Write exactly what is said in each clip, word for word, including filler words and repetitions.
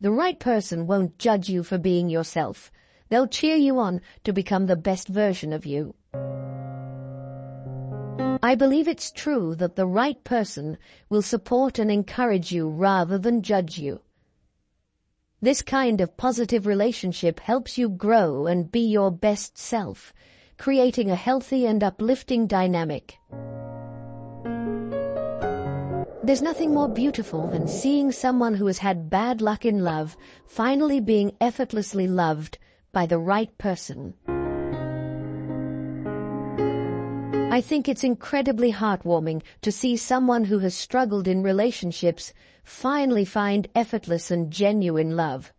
The right person won't judge you for being yourself. They'll cheer you on to become the best version of you. I believe it's true that the right person will support and encourage you rather than judge you. This kind of positive relationship helps you grow and be your best self, creating a healthy and uplifting dynamic. There's nothing more beautiful than seeing someone who has had bad luck in love finally being effortlessly loved by the right person. I think it's incredibly heartwarming to see someone who has struggled in relationships finally find effortless and genuine love.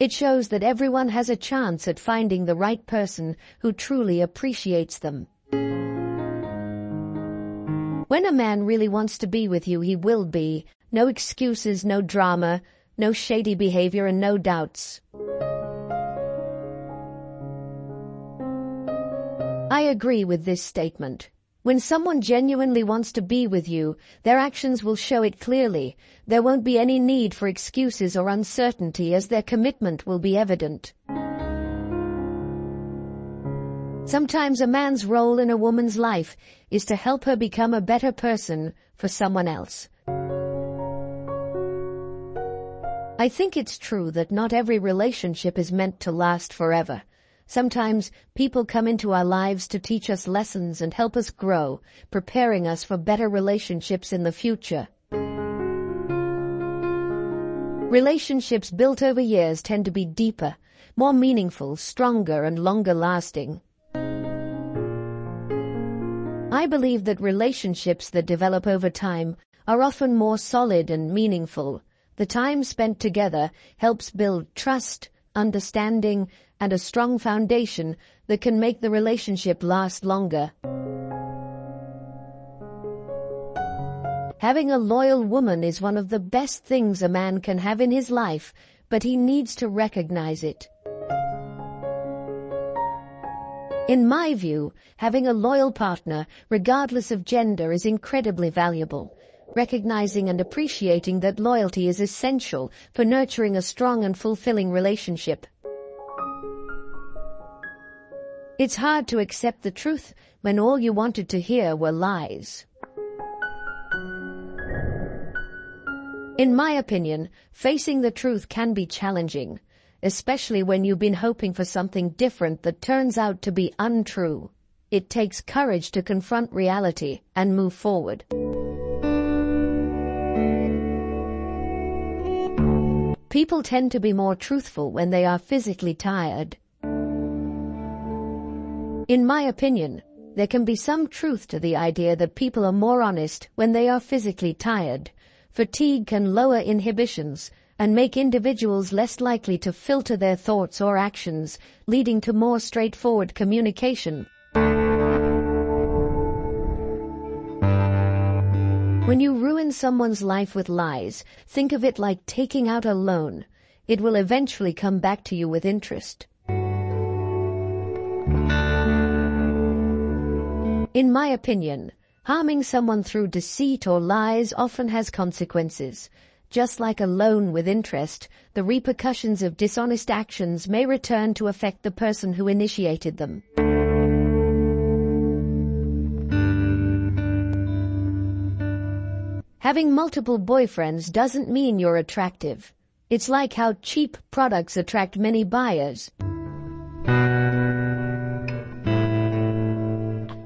It shows that everyone has a chance at finding the right person who truly appreciates them. When a man really wants to be with you, he will be. No excuses, no drama, no shady behavior, and no doubts. I agree with this statement. When someone genuinely wants to be with you, their actions will show it clearly. There won't be any need for excuses or uncertainty, as their commitment will be evident. Sometimes a man's role in a woman's life is to help her become a better person for someone else. I think it's true that not every relationship is meant to last forever. Sometimes people come into our lives to teach us lessons and help us grow, preparing us for better relationships in the future. Relationships built over years tend to be deeper, more meaningful, stronger, and longer lasting. I believe that relationships that develop over time are often more solid and meaningful. The time spent together helps build trust, understanding, and a strong foundation that can make the relationship last longer. Having a loyal woman is one of the best things a man can have in his life, but he needs to recognize it. In my view, having a loyal partner, regardless of gender, is incredibly valuable. Recognizing and appreciating that loyalty is essential for nurturing a strong and fulfilling relationship. It's hard to accept the truth when all you wanted to hear were lies. In my opinion, facing the truth can be challenging, especially when you've been hoping for something different that turns out to be untrue. It takes courage to confront reality and move forward. People tend to be more truthful when they are physically tired. In my opinion, there can be some truth to the idea that people are more honest when they are physically tired. Fatigue can lower inhibitions and make individuals less likely to filter their thoughts or actions, leading to more straightforward communication. When you ruin someone's life with lies, think of it like taking out a loan. It will eventually come back to you with interest. In my opinion, harming someone through deceit or lies often has consequences. Just like a loan with interest, the repercussions of dishonest actions may return to affect the person who initiated them. Having multiple boyfriends doesn't mean you're attractive. It's like how cheap products attract many buyers.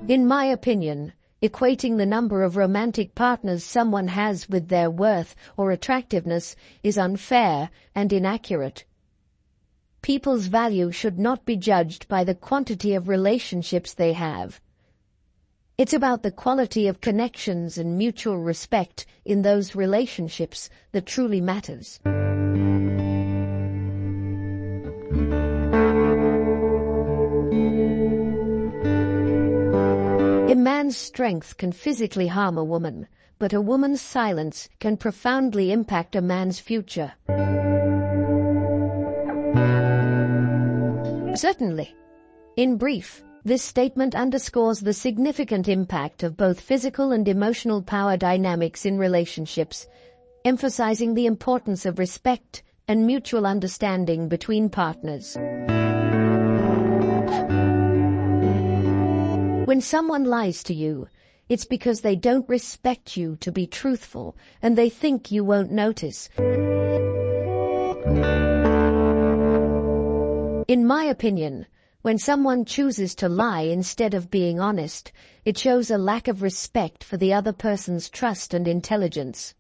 In my opinion, equating the number of romantic partners someone has with their worth or attractiveness is unfair and inaccurate. People's value should not be judged by the quantity of relationships they have. It's about the quality of connections and mutual respect in those relationships that truly matters. A man's strength can physically harm a woman, but a woman's silence can profoundly impact a man's future. Certainly. In brief, this statement underscores the significant impact of both physical and emotional power dynamics in relationships, emphasizing the importance of respect and mutual understanding between partners. When someone lies to you, it's because they don't respect you to be truthful and they think you won't notice. In my opinion, when someone chooses to lie instead of being honest, it shows a lack of respect for the other person's trust and intelligence.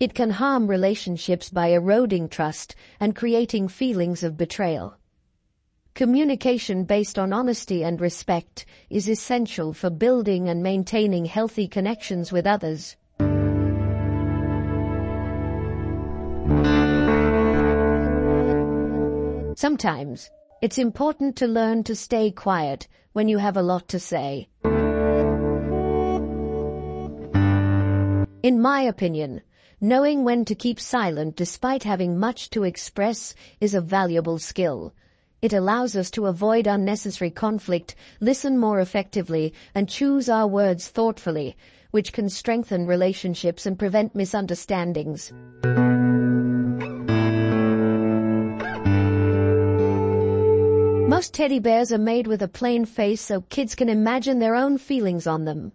It can harm relationships by eroding trust and creating feelings of betrayal. Communication based on honesty and respect is essential for building and maintaining healthy connections with others. Sometimes, it's important to learn to stay quiet when you have a lot to say. In my opinion, knowing when to keep silent despite having much to express is a valuable skill. It allows us to avoid unnecessary conflict, listen more effectively, and choose our words thoughtfully, which can strengthen relationships and prevent misunderstandings. Most teddy bears are made with a plain face so kids can imagine their own feelings on them.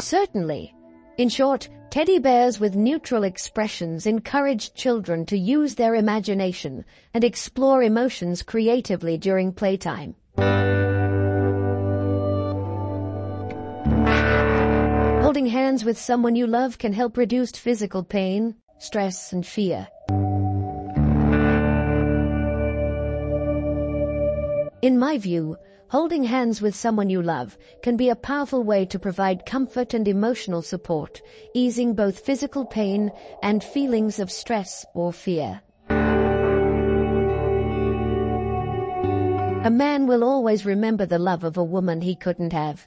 Certainly. In short, teddy bears with neutral expressions encourage children to use their imagination and explore emotions creatively during playtime. Holding hands with someone you love can help reduce physical pain, stress, and fear. In my view, holding hands with someone you love can be a powerful way to provide comfort and emotional support, easing both physical pain and feelings of stress or fear. A man will always remember the love of a woman he couldn't have.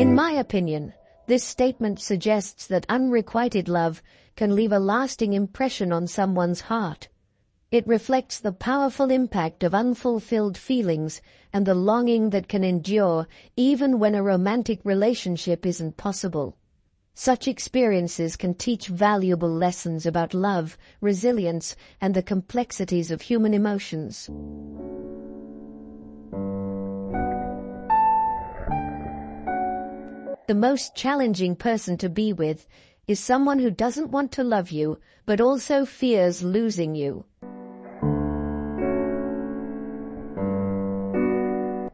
In my opinion, this statement suggests that unrequited love can leave a lasting impression on someone's heart. It reflects the powerful impact of unfulfilled feelings and the longing that can endure even when a romantic relationship isn't possible. Such experiences can teach valuable lessons about love, resilience, and the complexities of human emotions. The most challenging person to be with is someone who doesn't want to love you but also fears losing you.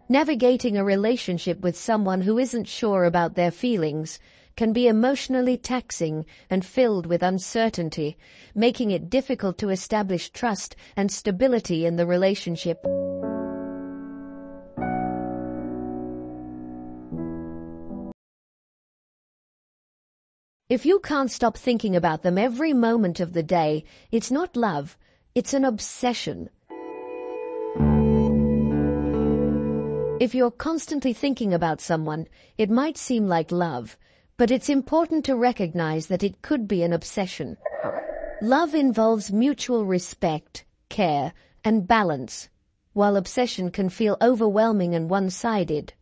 Navigating a relationship with someone who isn't sure about their feelings can be emotionally taxing and filled with uncertainty, making it difficult to establish trust and stability in the relationship. If you can't stop thinking about them every moment of the day, it's not love, it's an obsession. If you're constantly thinking about someone, it might seem like love, but it's important to recognize that it could be an obsession. Love involves mutual respect, care, and balance, while obsession can feel overwhelming and one-sided.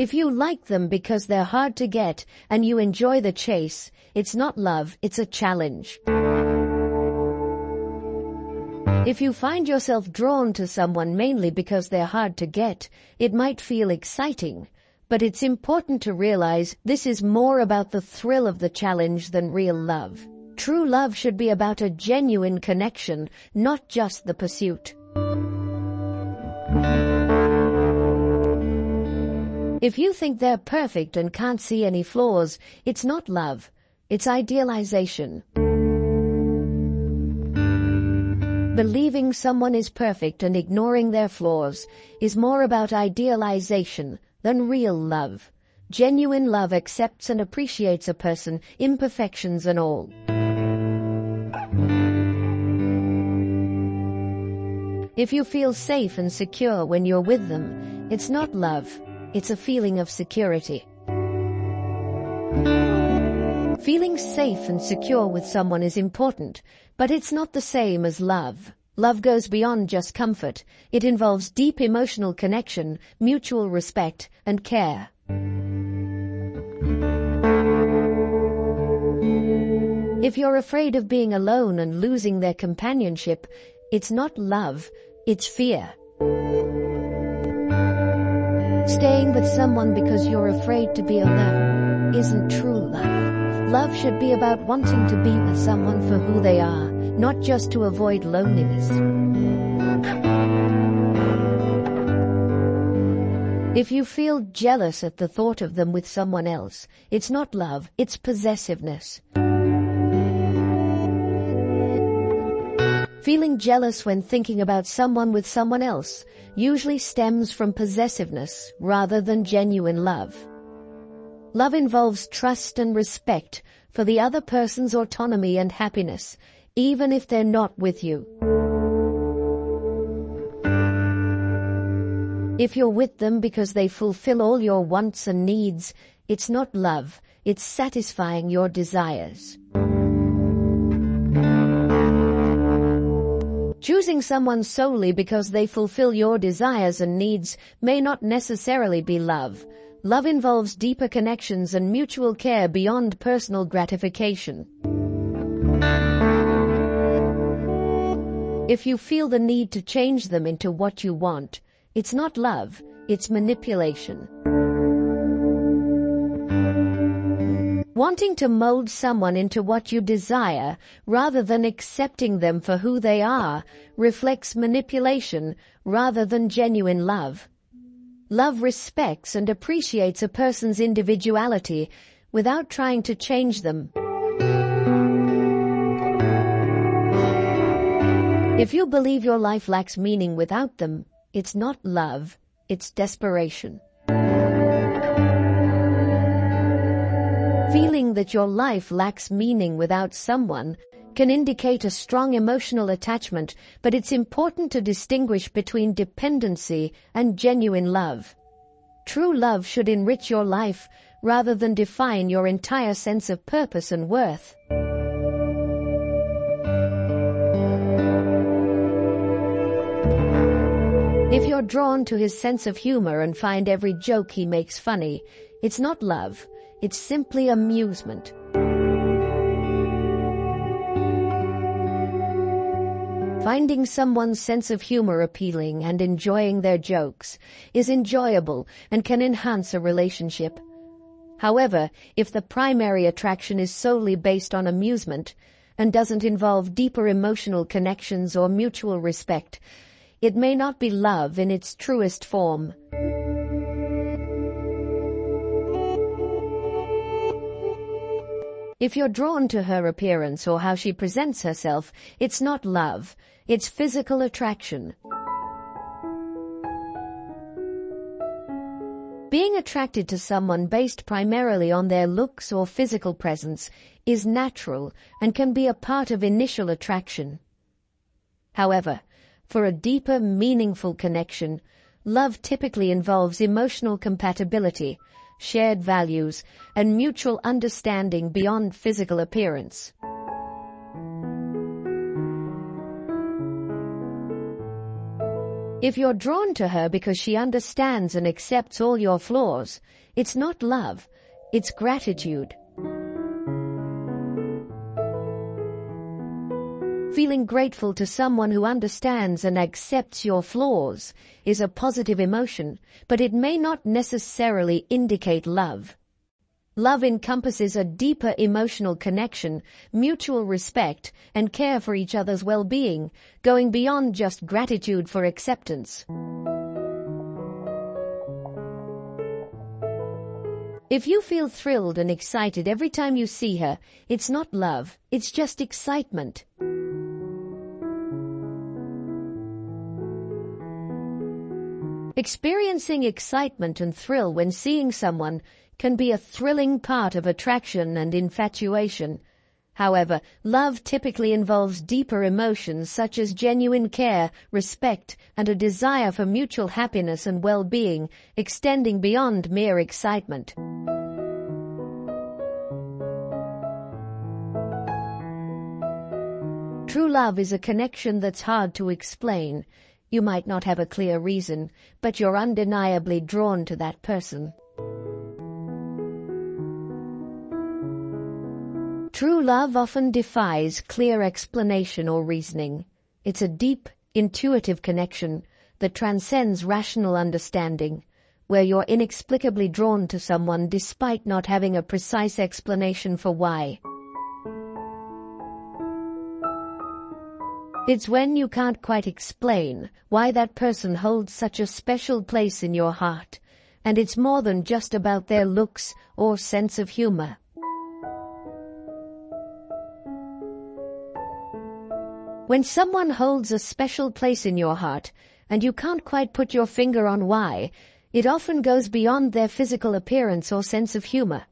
If you like them because they're hard to get and you enjoy the chase, it's not love, it's a challenge. If you find yourself drawn to someone mainly because they're hard to get, it might feel exciting, but it's important to realize this is more about the thrill of the challenge than real love. True love should be about a genuine connection, not just the pursuit. If you think they're perfect and can't see any flaws, it's not love, it's idealization. Believing someone is perfect and ignoring their flaws is more about idealization than real love. Genuine love accepts and appreciates a person, imperfections and all. If you feel safe and secure when you're with them, it's not love, it's a feeling of security. Feeling safe and secure with someone is important, but it's not the same as love. Love goes beyond just comfort. It involves deep emotional connection, mutual respect, and care. If you're afraid of being alone and losing their companionship, it's not love, it's fear. Staying with someone because you're afraid to be alone isn't true love. Love should be about wanting to be with someone for who they are, not just to avoid loneliness. If you feel jealous at the thought of them with someone else, it's not love, it's possessiveness. Feeling jealous when thinking about someone with someone else usually stems from possessiveness rather than genuine love. Love involves trust and respect for the other person's autonomy and happiness, even if they're not with you. If you're with them because they fulfill all your wants and needs, it's not love, it's satisfying your desires. Choosing someone solely because they fulfill your desires and needs may not necessarily be love. Love involves deeper connections and mutual care beyond personal gratification. If you feel the need to change them into what you want, it's not love, it's manipulation. Wanting to mold someone into what you desire rather than accepting them for who they are reflects manipulation rather than genuine love. Love respects and appreciates a person's individuality without trying to change them. If you believe your life lacks meaning without them, it's not love, it's desperation. Feeling that your life lacks meaning without someone can indicate a strong emotional attachment, but it's important to distinguish between dependency and genuine love. True love should enrich your life rather than define your entire sense of purpose and worth. If you're drawn to his sense of humor and find every joke he makes funny, it's not love. It's simply amusement. Finding someone's sense of humor appealing and enjoying their jokes is enjoyable and can enhance a relationship. However, if the primary attraction is solely based on amusement and doesn't involve deeper emotional connections or mutual respect, it may not be love in its truest form. If you're drawn to her appearance or how she presents herself, it's not love, it's physical attraction. Being attracted to someone based primarily on their looks or physical presence is natural and can be a part of initial attraction. However, for a deeper, meaningful connection, love typically involves emotional compatibility, shared values, and mutual understanding beyond physical appearance. If you're drawn to her because she understands and accepts all your flaws, it's not love, it's gratitude. Feeling grateful to someone who understands and accepts your flaws is a positive emotion, but it may not necessarily indicate love. Love encompasses a deeper emotional connection, mutual respect, and care for each other's well-being, going beyond just gratitude for acceptance. If you feel thrilled and excited every time you see her, it's not love, it's just excitement. Experiencing excitement and thrill when seeing someone can be a thrilling part of attraction and infatuation. However, love typically involves deeper emotions such as genuine care, respect, and a desire for mutual happiness and well-being, extending beyond mere excitement. True love is a connection that's hard to explain. You might not have a clear reason, but you're undeniably drawn to that person. True love often defies clear explanation or reasoning. It's a deep, intuitive connection that transcends rational understanding, where you're inexplicably drawn to someone despite not having a precise explanation for why. It's when you can't quite explain why that person holds such a special place in your heart, and it's more than just about their looks or sense of humor. When someone holds a special place in your heart, and you can't quite put your finger on why, it often goes beyond their physical appearance or sense of humor.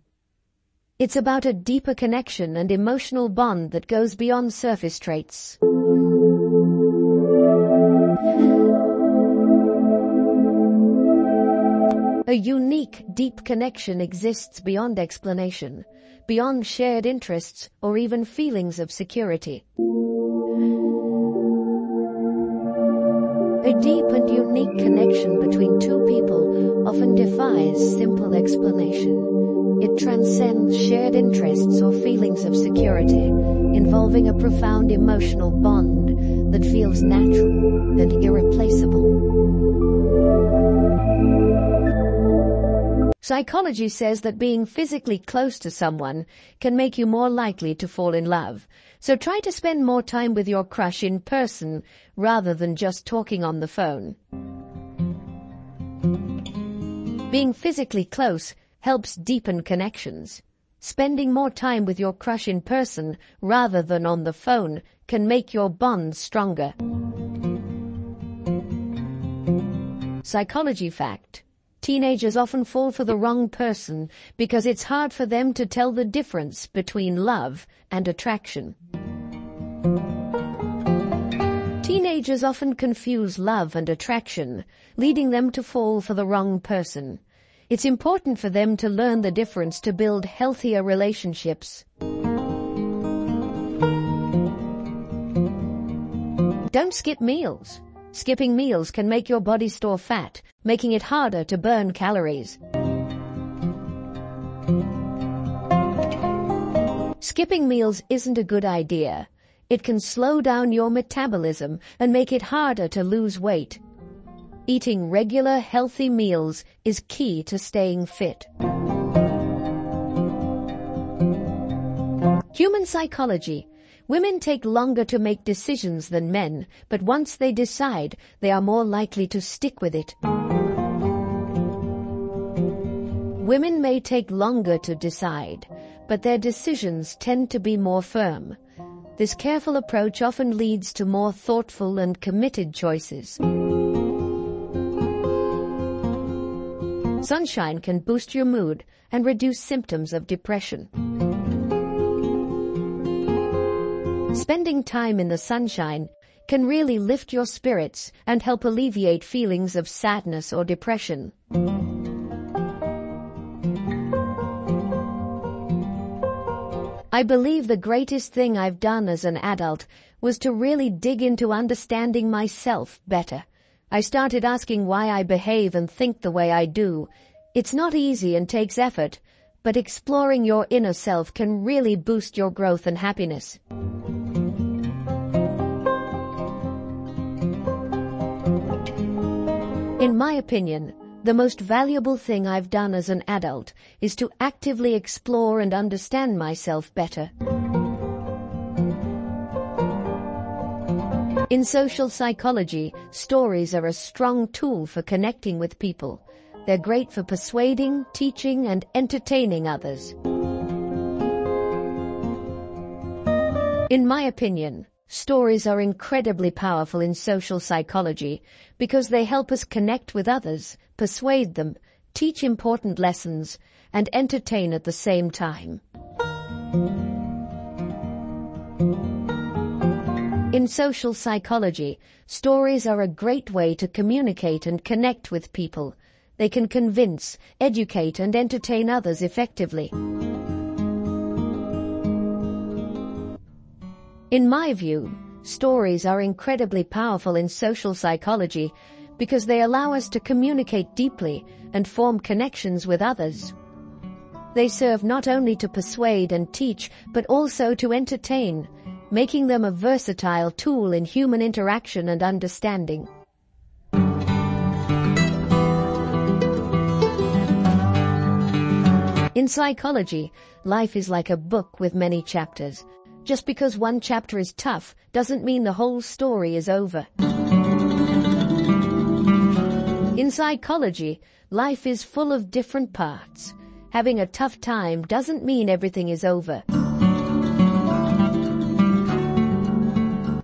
It's about a deeper connection and emotional bond that goes beyond surface traits. A unique, deep connection exists beyond explanation, beyond shared interests or even feelings of security. A deep and unique connection between two people often defies simple explanation. It transcends shared interests or feelings of security, involving a profound emotional bond that feels natural and irreplaceable. Psychology says that being physically close to someone can make you more likely to fall in love. So try to spend more time with your crush in person rather than just talking on the phone. Being physically close helps deepen connections. Spending more time with your crush in person rather than on the phone can make your bond stronger. Psychology fact. Teenagers often fall for the wrong person because it's hard for them to tell the difference between love and attraction. Teenagers often confuse love and attraction, leading them to fall for the wrong person. It's important for them to learn the difference to build healthier relationships. Don't skip meals. Skipping meals can make your body store fat, making it harder to burn calories. Skipping meals isn't a good idea. It can slow down your metabolism and make it harder to lose weight. Eating regular, healthy meals is key to staying fit. Human psychology. Women take longer to make decisions than men, but once they decide, they are more likely to stick with it. Women may take longer to decide, but their decisions tend to be more firm. This careful approach often leads to more thoughtful and committed choices. Sunshine can boost your mood and reduce symptoms of depression. Spending time in the sunshine can really lift your spirits and help alleviate feelings of sadness or depression. I believe the greatest thing I've done as an adult was to really dig into understanding myself better. I started asking why I behave and think the way I do. It's not easy and takes effort, but exploring your inner self can really boost your growth and happiness. In my opinion, the most valuable thing I've done as an adult is to actively explore and understand myself better. In social psychology, stories are a strong tool for connecting with people. They're great for persuading, teaching, and entertaining others. In my opinion, stories are incredibly powerful in social psychology because they help us connect with others, persuade them, teach important lessons, and entertain at the same time. In social psychology, stories are a great way to communicate and connect with people. They can convince, educate, and entertain others effectively. In my view, Stories are incredibly powerful in social psychology because they allow us to communicate deeply and form connections with others. They serve not only to persuade and teach, but also to entertain, making them a versatile tool in human interaction and understanding. In psychology, life is like a book with many chapters. Just because one chapter is tough doesn't mean the whole story is over. In psychology, life is full of different parts. Having a tough time doesn't mean everything is over.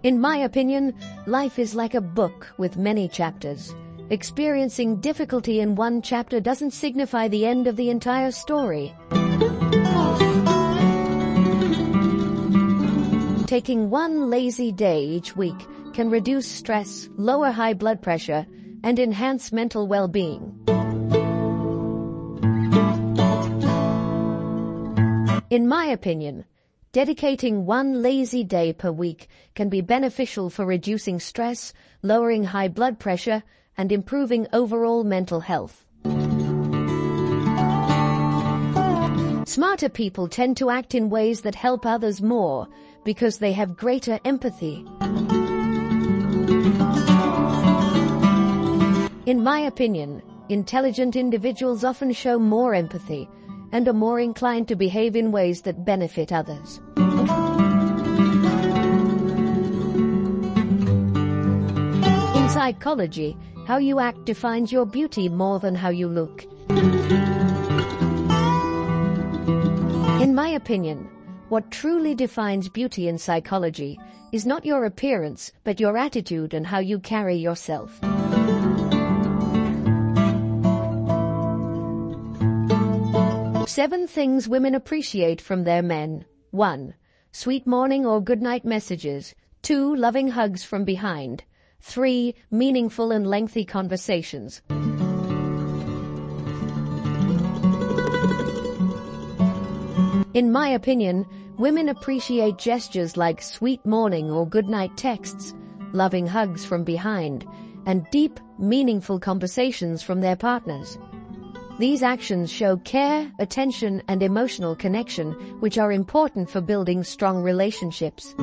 In my opinion, life is like a book with many chapters. Experiencing difficulty in one chapter doesn't signify the end of the entire story. Taking one lazy day each week can reduce stress, lower high blood pressure, and enhance mental well-being. In my opinion, dedicating one lazy day per week can be beneficial for reducing stress, lowering high blood pressure, and improving overall mental health. Smarter people tend to act in ways that help others more because they have greater empathy. In my opinion, intelligent individuals often show more empathy and are more inclined to behave in ways that benefit others. In psychology, how you act defines your beauty more than how you look. In my opinion, what truly defines beauty in psychology is not your appearance, but your attitude and how you carry yourself. Seven things women appreciate from their men. One. Sweet morning or goodnight messages. Two. Loving hugs from behind. Three. Meaningful and lengthy conversations. In my opinion, women appreciate gestures like sweet morning or goodnight texts, loving hugs from behind, and deep, meaningful conversations from their partners. These actions show care, attention, and emotional connection, which are important for building strong relationships.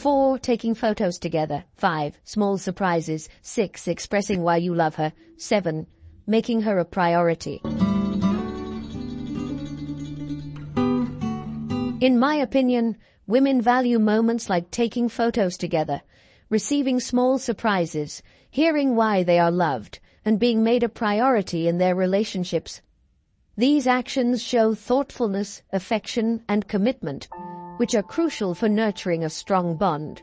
four. Taking photos together. five. Small surprises. six. Expressing why you love her. seven. Making her a priority. In my opinion, women value moments like taking photos together, receiving small surprises, hearing why they are loved, and being made a priority in their relationships. These actions show thoughtfulness, affection, and commitment, which are crucial for nurturing a strong bond.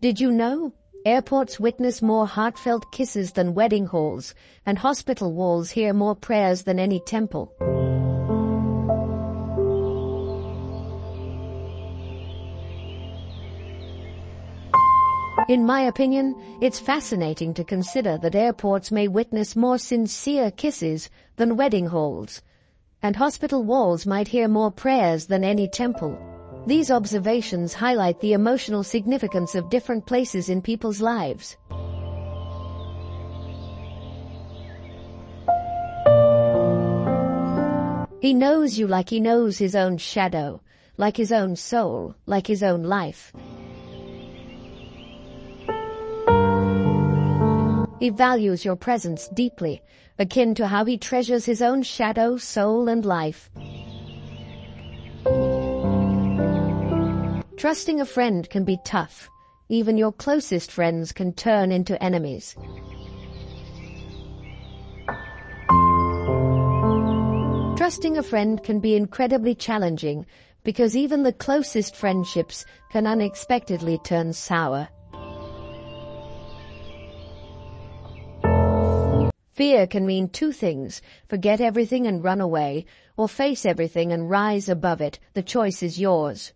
Did you know? Airports witness more heartfelt kisses than wedding halls, and hospital walls hear more prayers than any temple. In my opinion, it's fascinating to consider that airports may witness more sincere kisses than wedding halls, and hospital walls might hear more prayers than any temple. These observations highlight the emotional significance of different places in people's lives. He knows you like he knows his own shadow, like his own soul, like his own life. He values your presence deeply, akin to how he treasures his own shadow, soul, and life. Trusting a friend can be tough. Even your closest friends can turn into enemies. Trusting a friend can be incredibly challenging because even the closest friendships can unexpectedly turn sour. Fear can mean two things: forget everything and run away, or face everything and rise above it. The choice is yours.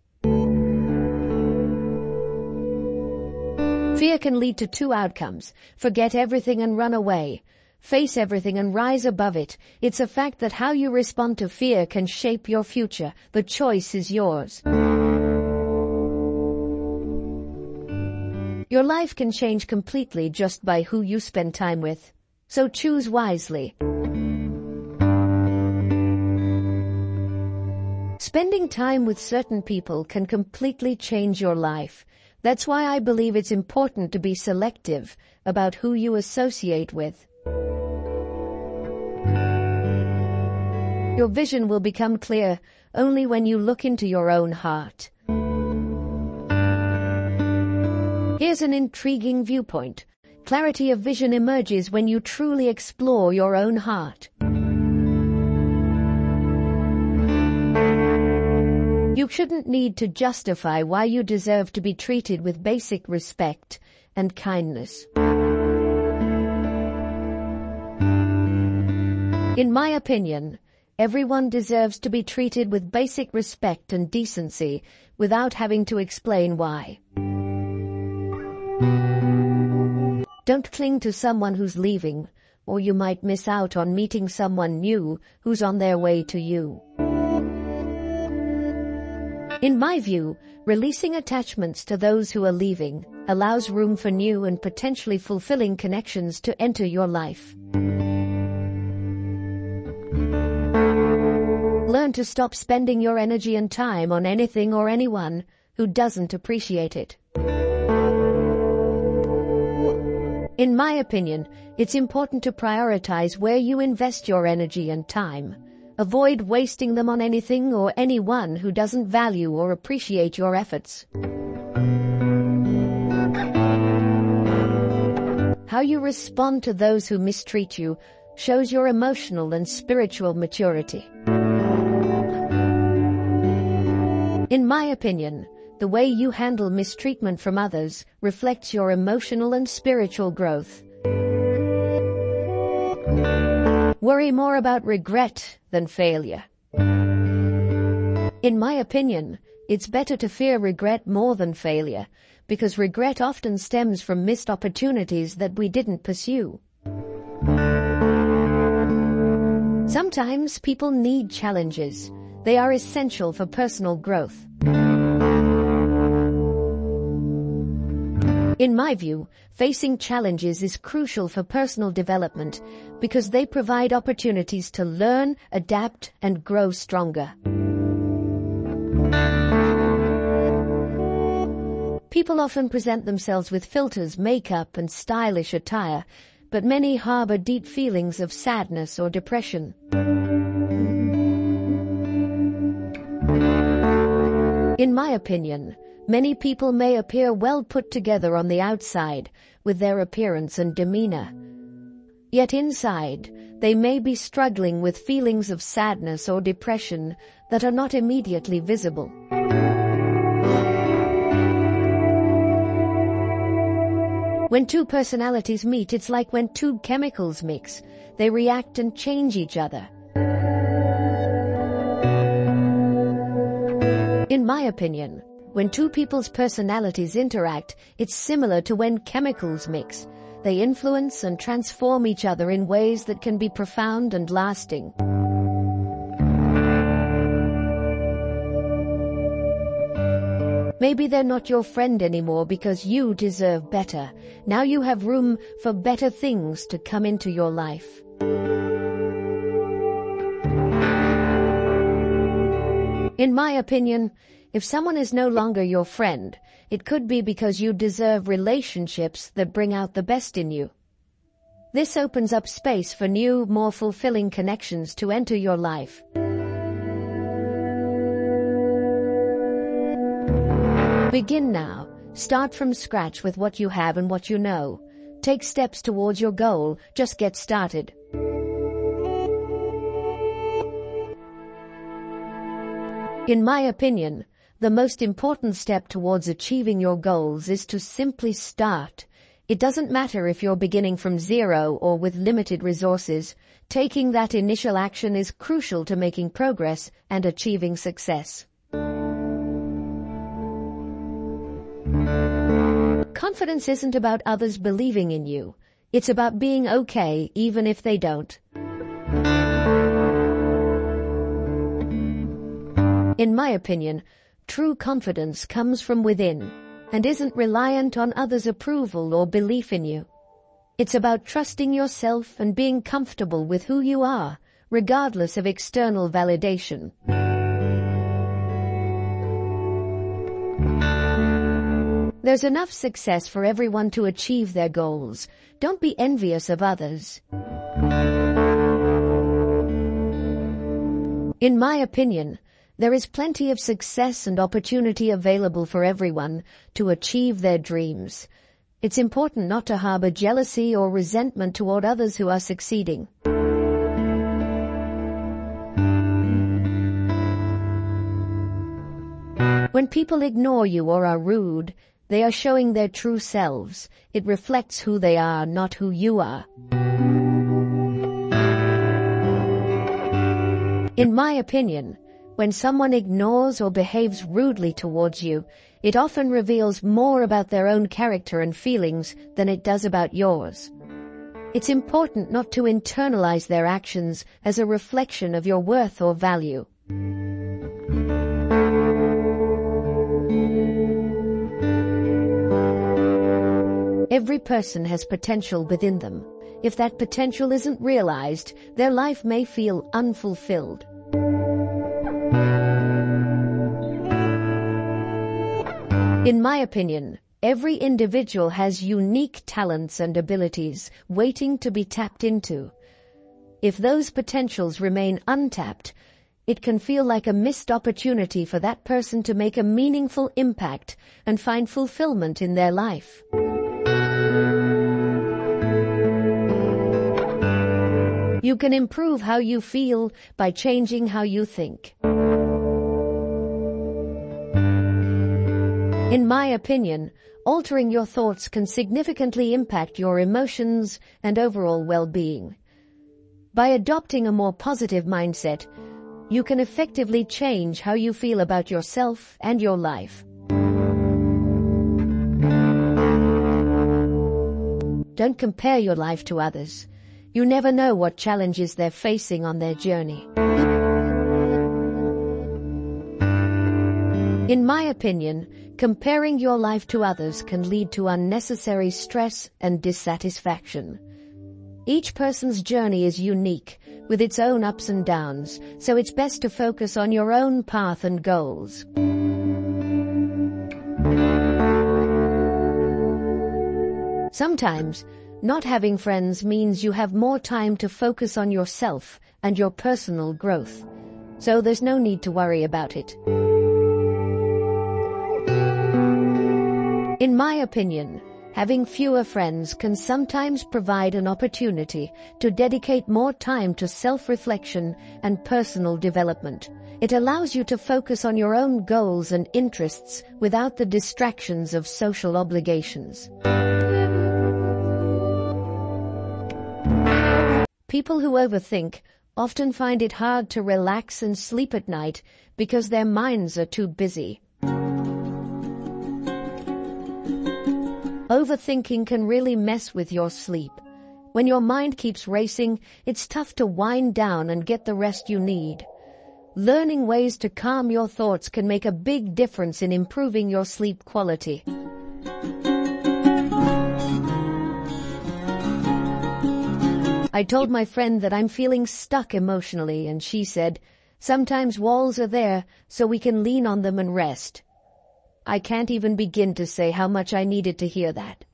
Fear can lead to two outcomes: forget everything and run away, face everything and rise above it. It's a fact that how you respond to fear can shape your future. The choice is yours. Your life can change completely just by who you spend time with. So choose wisely. Spending time with certain people can completely change your life. That's why I believe it's important to be selective about who you associate with. Your vision will become clear only when you look into your own heart. Here's an intriguing viewpoint. Clarity of vision emerges when you truly explore your own heart. You shouldn't need to justify why you deserve to be treated with basic respect and kindness. In my opinion, everyone deserves to be treated with basic respect and decency without having to explain why. Don't cling to someone who's leaving, or you might miss out on meeting someone new who's on their way to you. In my view, releasing attachments to those who are leaving allows room for new and potentially fulfilling connections to enter your life. Learn to stop spending your energy and time on anything or anyone who doesn't appreciate it. In my opinion, it's important to prioritize where you invest your energy and time. Avoid wasting them on anything or anyone who doesn't value or appreciate your efforts. How you respond to those who mistreat you shows your emotional and spiritual maturity. In my opinion, the way you handle mistreatment from others reflects your emotional and spiritual growth. Worry more about regret than failure. In my opinion, it's better to fear regret more than failure, because regret often stems from missed opportunities that we didn't pursue. Sometimes people need challenges. They are essential for personal growth. In my view, facing challenges is crucial for personal development because they provide opportunities to learn, adapt, and grow stronger. People often present themselves with filters, makeup, and stylish attire, but many harbor deep feelings of sadness or depression. In my opinion, many people may appear well put together on the outside with their appearance and demeanor. Yet inside, they may be struggling with feelings of sadness or depression that are not immediately visible. When two personalities meet, it's like when two chemicals mix. They react and change each other. In my opinion, when two people's personalities interact, it's similar to when chemicals mix. They influence and transform each other in ways that can be profound and lasting. Maybe they're not your friend anymore because you deserve better. Now you have room for better things to come into your life. In my opinion, if someone is no longer your friend, it could be because you deserve relationships that bring out the best in you. This opens up space for new, more fulfilling connections to enter your life. Begin now. Start from scratch with what you have and what you know. Take steps towards your goal. Just get started. In my opinion, the most important step towards achieving your goals is to simply start. It doesn't matter if you're beginning from zero or with limited resources. Taking that initial action is crucial to making progress and achieving success. Confidence isn't about others believing in you. It's about being okay, even if they don't. In my opinion, true confidence comes from within and isn't reliant on others' approval or belief in you. It's about trusting yourself and being comfortable with who you are, regardless of external validation. There's enough success for everyone to achieve their goals. Don't be envious of others. In my opinion, there is plenty of success and opportunity available for everyone to achieve their dreams. It's important not to harbor jealousy or resentment toward others who are succeeding. When people ignore you or are rude, they are showing their true selves. It reflects who they are, not who you are. In my opinion, when someone ignores or behaves rudely towards you, it often reveals more about their own character and feelings than it does about yours. It's important not to internalize their actions as a reflection of your worth or value. Every person has potential within them. If that potential isn't realized, their life may feel unfulfilled. In my opinion, every individual has unique talents and abilities waiting to be tapped into. If those potentials remain untapped, it can feel like a missed opportunity for that person to make a meaningful impact and find fulfillment in their life. You can improve how you feel by changing how you think. In my opinion, altering your thoughts can significantly impact your emotions and overall well-being. By adopting a more positive mindset, you can effectively change how you feel about yourself and your life. Don't compare your life to others. You never know what challenges they're facing on their journey. In my opinion, comparing your life to others can lead to unnecessary stress and dissatisfaction. Each person's journey is unique, with its own ups and downs, so it's best to focus on your own path and goals. Sometimes, not having friends means you have more time to focus on yourself and your personal growth, so there's no need to worry about it. In my opinion, having fewer friends can sometimes provide an opportunity to dedicate more time to self-reflection and personal development. It allows you to focus on your own goals and interests without the distractions of social obligations. People who overthink often find it hard to relax and sleep at night because their minds are too busy. Overthinking can really mess with your sleep. When your mind keeps racing, it's tough to wind down and get the rest you need. Learning ways to calm your thoughts can make a big difference in improving your sleep quality. I told my friend that I'm feeling stuck emotionally, and she said, "Sometimes walls are there so we can lean on them and rest." I can't even begin to say how much I needed to hear that.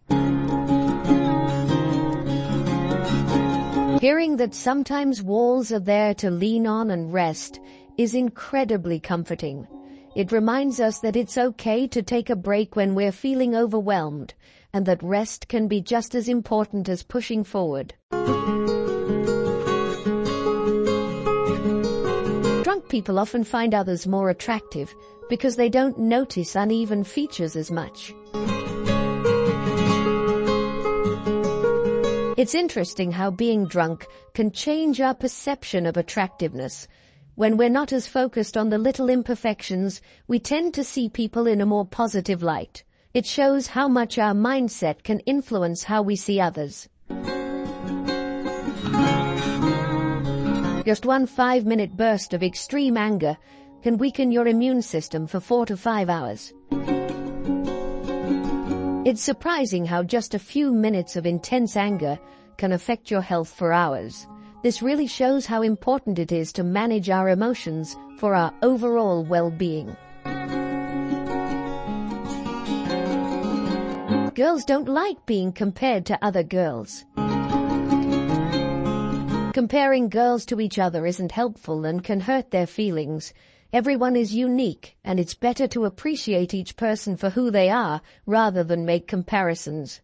Hearing that sometimes walls are there to lean on and rest is incredibly comforting. It reminds us that it's okay to take a break when we're feeling overwhelmed, and that rest can be just as important as pushing forward. Drunk people often find others more attractive because they don't notice uneven features as much. It's interesting how being drunk can change our perception of attractiveness. When we're not as focused on the little imperfections, we tend to see people in a more positive light. It shows how much our mindset can influence how we see others. Just one five-minute burst of extreme anger can weaken your immune system for four to five hours. It's surprising how just a few minutes of intense anger can affect your health for hours. This really shows how important it is to manage our emotions for our overall well-being. Girls don't like being compared to other girls. Comparing girls to each other isn't helpful and can hurt their feelings. Everyone is unique, and it's better to appreciate each person for who they are rather than make comparisons.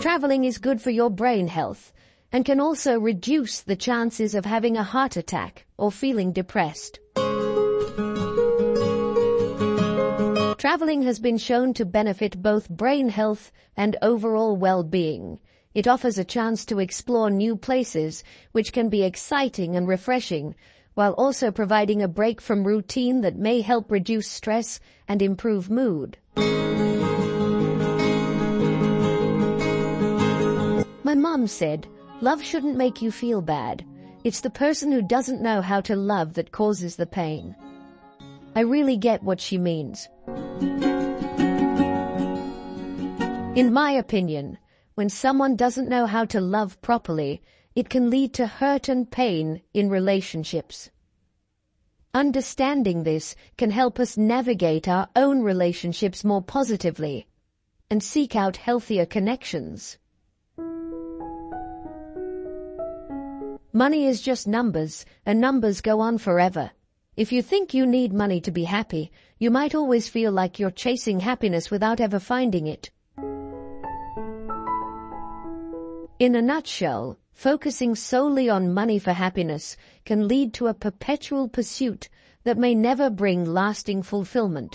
Traveling is good for your brain health and can also reduce the chances of having a heart attack or feeling depressed. Traveling has been shown to benefit both brain health and overall well-being. It offers a chance to explore new places, which can be exciting and refreshing, while also providing a break from routine that may help reduce stress and improve mood. My mom said, "Love shouldn't make you feel bad. It's the person who doesn't know how to love that causes the pain." I really get what she means. In my opinion, when someone doesn't know how to love properly, it can lead to hurt and pain in relationships. Understanding this can help us navigate our own relationships more positively and seek out healthier connections. Money is just numbers, and numbers go on forever. If you think you need money to be happy, you might always feel like you're chasing happiness without ever finding it. In a nutshell, focusing solely on money for happiness can lead to a perpetual pursuit that may never bring lasting fulfillment.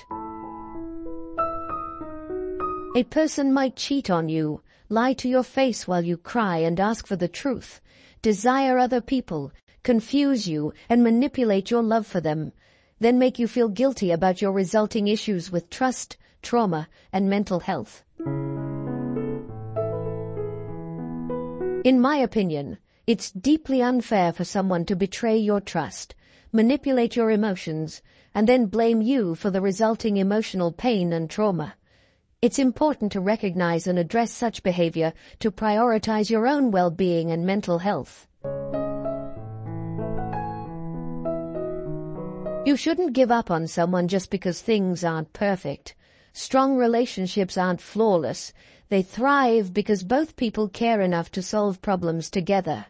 A person might cheat on you, lie to your face while you cry and ask for the truth, desire other people, confuse you, and manipulate your love for them, then make you feel guilty about your resulting issues with trust, trauma, and mental health. In my opinion, it's deeply unfair for someone to betray your trust, manipulate your emotions, and then blame you for the resulting emotional pain and trauma. It's important to recognize and address such behavior to prioritize your own well-being and mental health. You shouldn't give up on someone just because things aren't perfect. Strong relationships aren't flawless. They thrive because both people care enough to solve problems together.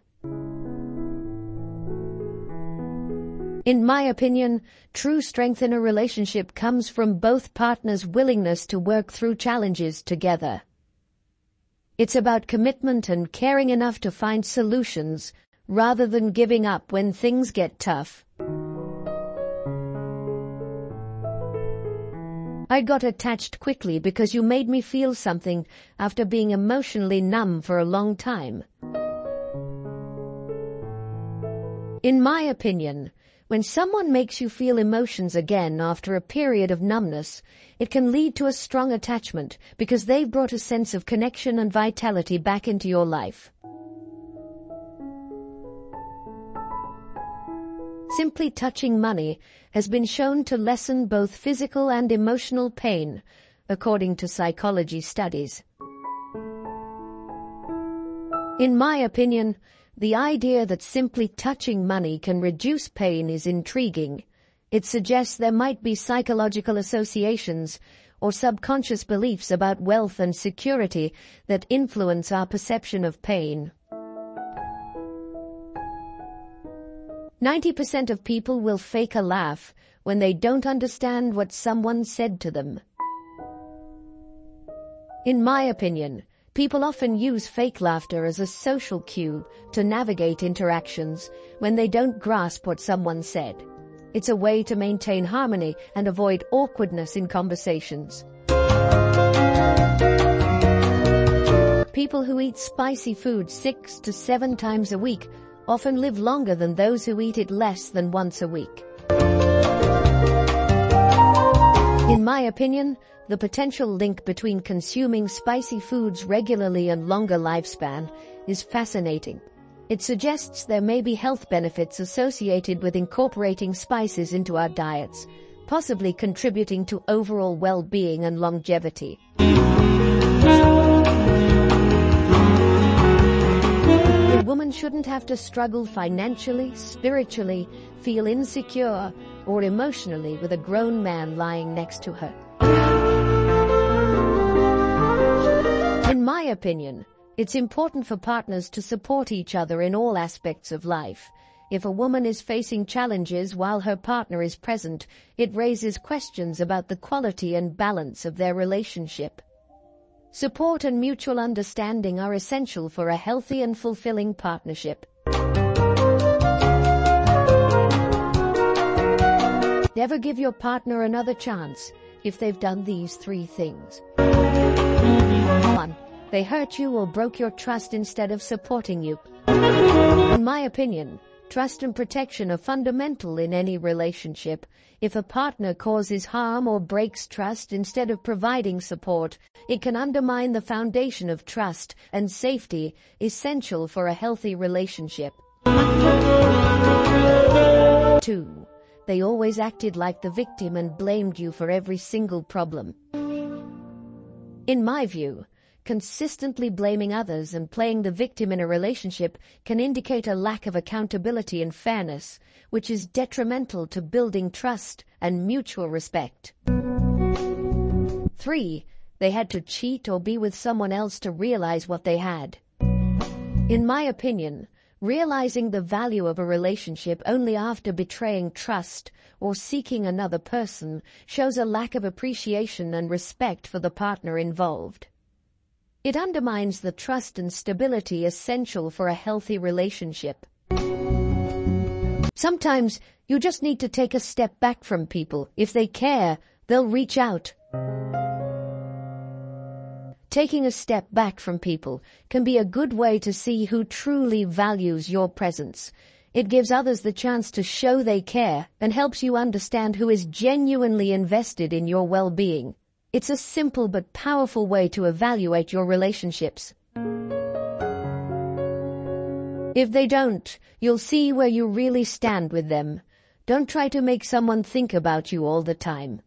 In my opinion, true strength in a relationship comes from both partners' willingness to work through challenges together. It's about commitment and caring enough to find solutions rather than giving up when things get tough. I got attached quickly because you made me feel something after being emotionally numb for a long time. In my opinion, when someone makes you feel emotions again after a period of numbness, it can lead to a strong attachment because they've brought a sense of connection and vitality back into your life. Simply touching money has been shown to lessen both physical and emotional pain, according to psychology studies. In my opinion, the idea that simply touching money can reduce pain is intriguing. It suggests there might be psychological associations or subconscious beliefs about wealth and security that influence our perception of pain. ninety percent of people will fake a laugh when they don't understand what someone said to them. In my opinion, people often use fake laughter as a social cue to navigate interactions when they don't grasp what someone said. It's a way to maintain harmony and avoid awkwardness in conversations. People who eat spicy food six to seven times a week often live longer than those who eat it less than once a week. In my opinion, the potential link between consuming spicy foods regularly and longer lifespan is fascinating. It suggests there may be health benefits associated with incorporating spices into our diets, possibly contributing to overall well-being and longevity. A woman shouldn't have to struggle financially, spiritually, feel insecure, or emotionally with a grown man lying next to her. In my opinion, it's important for partners to support each other in all aspects of life. If a woman is facing challenges while her partner is present, it raises questions about the quality and balance of their relationship. Support and mutual understanding are essential for a healthy and fulfilling partnership. Never give your partner another chance if they've done these three things. One. They hurt you or broke your trust instead of supporting you. In my opinion, trust and protection are fundamental in any relationship. If a partner causes harm or breaks trust instead of providing support, it can undermine the foundation of trust and safety, essential for a healthy relationship. Two. They always acted like the victim and blamed you for every single problem. In my view, consistently blaming others and playing the victim in a relationship can indicate a lack of accountability and fairness, which is detrimental to building trust and mutual respect. Three. They had to cheat or be with someone else to realize what they had. In my opinion, realizing the value of a relationship only after betraying trust or seeking another person shows a lack of appreciation and respect for the partner involved. It undermines the trust and stability essential for a healthy relationship. Sometimes you just need to take a step back from people. If they care, they'll reach out. Taking a step back from people can be a good way to see who truly values your presence. It gives others the chance to show they care and helps you understand who is genuinely invested in your well-being. It's a simple but powerful way to evaluate your relationships. If they don't, you'll see where you really stand with them. Don't try to make someone think about you all the time.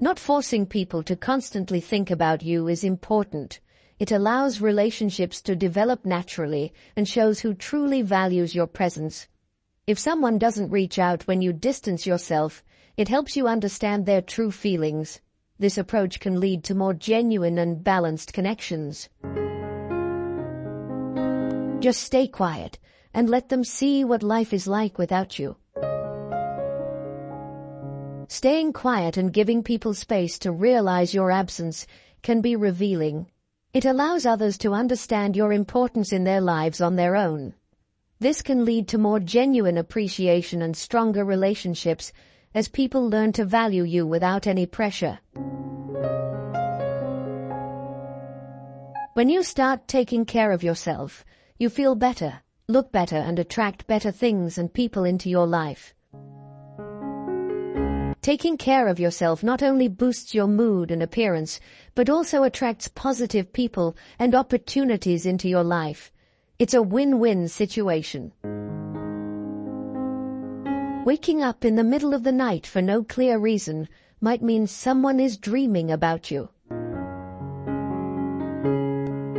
Not forcing people to constantly think about you is important. It allows relationships to develop naturally and shows who truly values your presence. If someone doesn't reach out when you distance yourself, it helps you understand their true feelings. This approach can lead to more genuine and balanced connections. Just stay quiet and let them see what life is like without you. Staying quiet and giving people space to realize your absence can be revealing. It allows others to understand your importance in their lives on their own. This can lead to more genuine appreciation and stronger relationships as people learn to value you without any pressure. When you start taking care of yourself, you feel better, look better, and attract better things and people into your life. Taking care of yourself not only boosts your mood and appearance, but also attracts positive people and opportunities into your life. It's a win-win situation. Waking up in the middle of the night for no clear reason might mean someone is dreaming about you.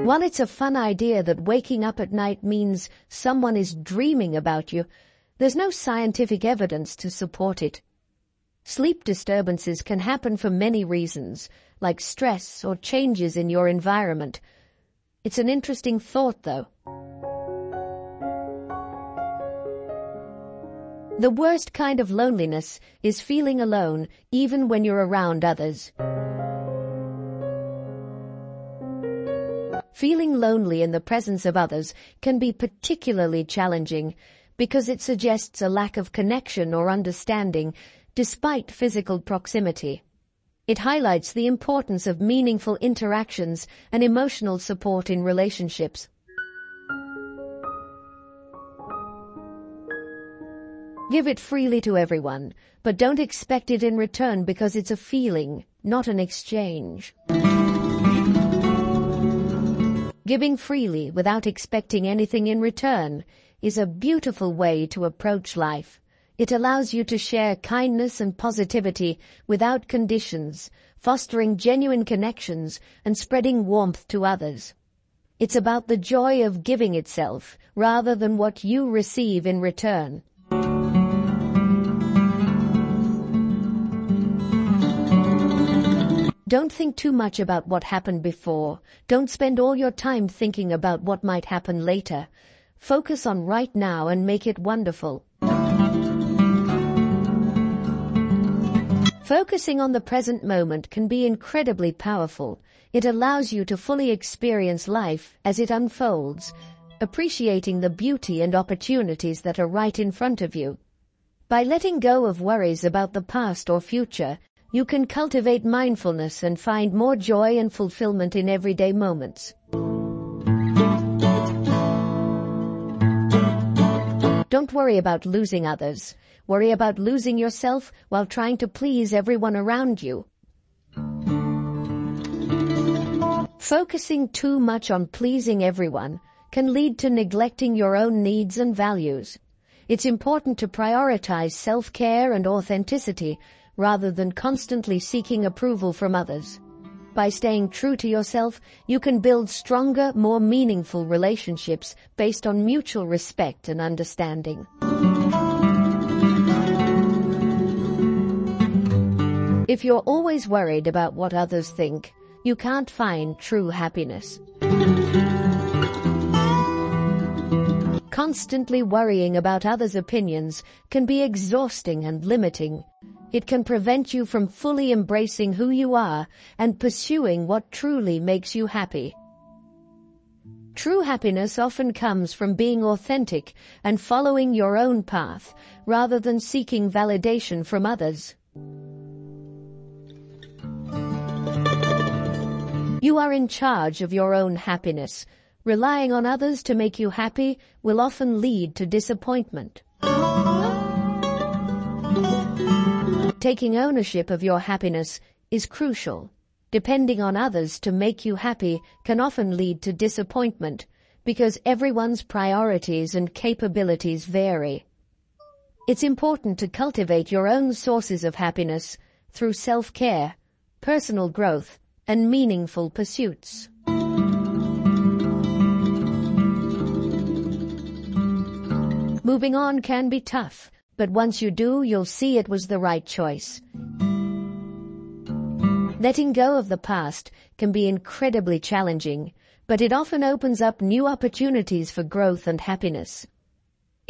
While it's a fun idea that waking up at night means someone is dreaming about you, there's no scientific evidence to support it. Sleep disturbances can happen for many reasons, like stress or changes in your environment. It's an interesting thought, though. The worst kind of loneliness is feeling alone, even when you're around others. Feeling lonely in the presence of others can be particularly challenging because it suggests a lack of connection or understanding despite physical proximity. It highlights the importance of meaningful interactions and emotional support in relationships. Give it freely to everyone, but don't expect it in return because it's a feeling, not an exchange. Giving freely without expecting anything in return is a beautiful way to approach life. It allows you to share kindness and positivity without conditions, fostering genuine connections and spreading warmth to others. It's about the joy of giving itself rather than what you receive in return. Don't think too much about what happened before. Don't spend all your time thinking about what might happen later. Focus on right now and make it wonderful. Focusing on the present moment can be incredibly powerful. It allows you to fully experience life as it unfolds, appreciating the beauty and opportunities that are right in front of you. By letting go of worries about the past or future, you can cultivate mindfulness and find more joy and fulfillment in everyday moments. Don't worry about losing others. Worry about losing yourself while trying to please everyone around you. Focusing too much on pleasing everyone can lead to neglecting your own needs and values. It's important to prioritize self-care and authenticity rather than constantly seeking approval from others. By staying true to yourself, you can build stronger, more meaningful relationships based on mutual respect and understanding. If you're always worried about what others think, you can't find true happiness. Constantly worrying about others' opinions can be exhausting and limiting. It can prevent you from fully embracing who you are and pursuing what truly makes you happy. True happiness often comes from being authentic and following your own path rather than seeking validation from others. You are in charge of your own happiness. Relying on others to make you happy will often lead to disappointment. Taking ownership of your happiness is crucial. Depending on others to make you happy can often lead to disappointment because everyone's priorities and capabilities vary. It's important to cultivate your own sources of happiness through self-care, personal growth, and meaningful pursuits. Moving on can be tough. But once you do, you'll see it was the right choice. Letting go of the past can be incredibly challenging, but it often opens up new opportunities for growth and happiness.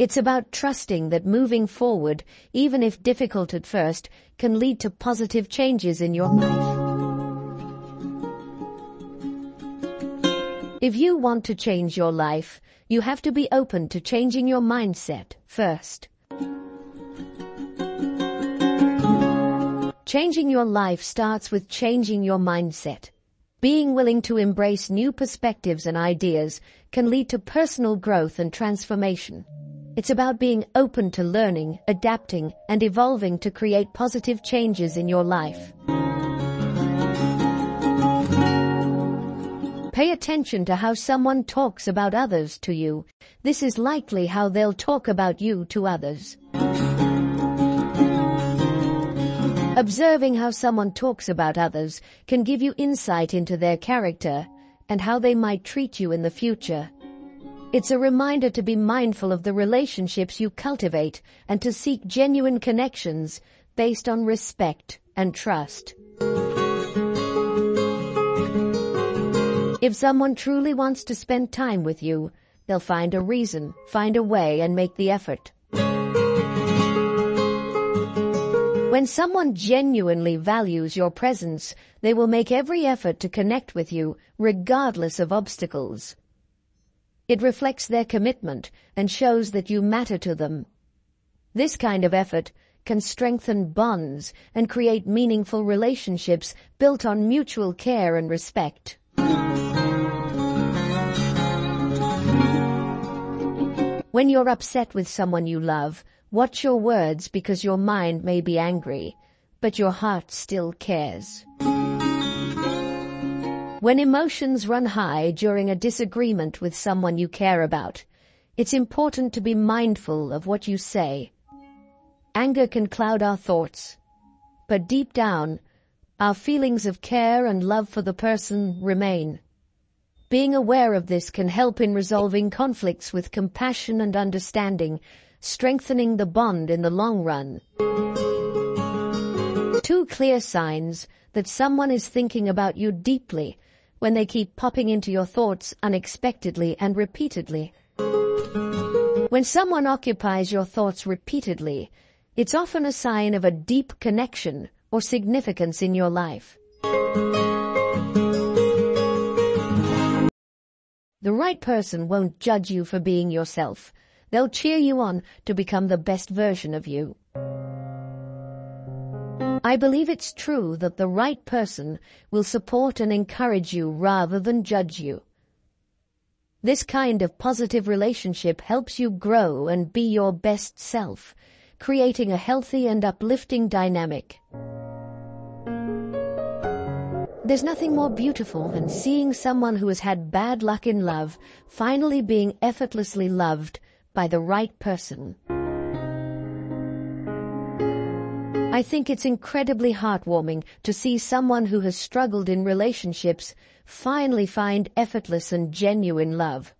It's about trusting that moving forward, even if difficult at first, can lead to positive changes in your life. If you want to change your life, you have to be open to changing your mindset first. Changing your life starts with changing your mindset. Being willing to embrace new perspectives and ideas can lead to personal growth and transformation. It's about being open to learning, adapting, and evolving to create positive changes in your life. Pay attention to how someone talks about others to you. This is likely how they'll talk about you to others. Observing how someone talks about others can give you insight into their character and how they might treat you in the future. It's a reminder to be mindful of the relationships you cultivate and to seek genuine connections based on respect and trust. If someone truly wants to spend time with you, they'll find a reason, find a way, and make the effort. When someone genuinely values your presence, they will make every effort to connect with you, regardless of obstacles. It reflects their commitment and shows that you matter to them. This kind of effort can strengthen bonds and create meaningful relationships built on mutual care and respect. When you're upset with someone you love, Watch your words, because your mind may be angry, but your heart still cares. When emotions run high during a disagreement with someone you care about, it's important to be mindful of what you say. Anger can cloud our thoughts, but deep down, our feelings of care and love for the person remain. Being aware of this can help in resolving conflicts with compassion and understanding, strengthening the bond in the long run. Two clear signs that someone is thinking about you deeply when they keep popping into your thoughts unexpectedly and repeatedly. When someone occupies your thoughts repeatedly, it's often a sign of a deep connection or significance in your life. The right person won't judge you for being yourself. They'll cheer you on to become the best version of you. I believe it's true that the right person will support and encourage you rather than judge you. This kind of positive relationship helps you grow and be your best self, creating a healthy and uplifting dynamic. There's nothing more beautiful than seeing someone who has had bad luck in love finally being effortlessly loved by the right person. I think it's incredibly heartwarming to see someone who has struggled in relationships finally find effortless and genuine love.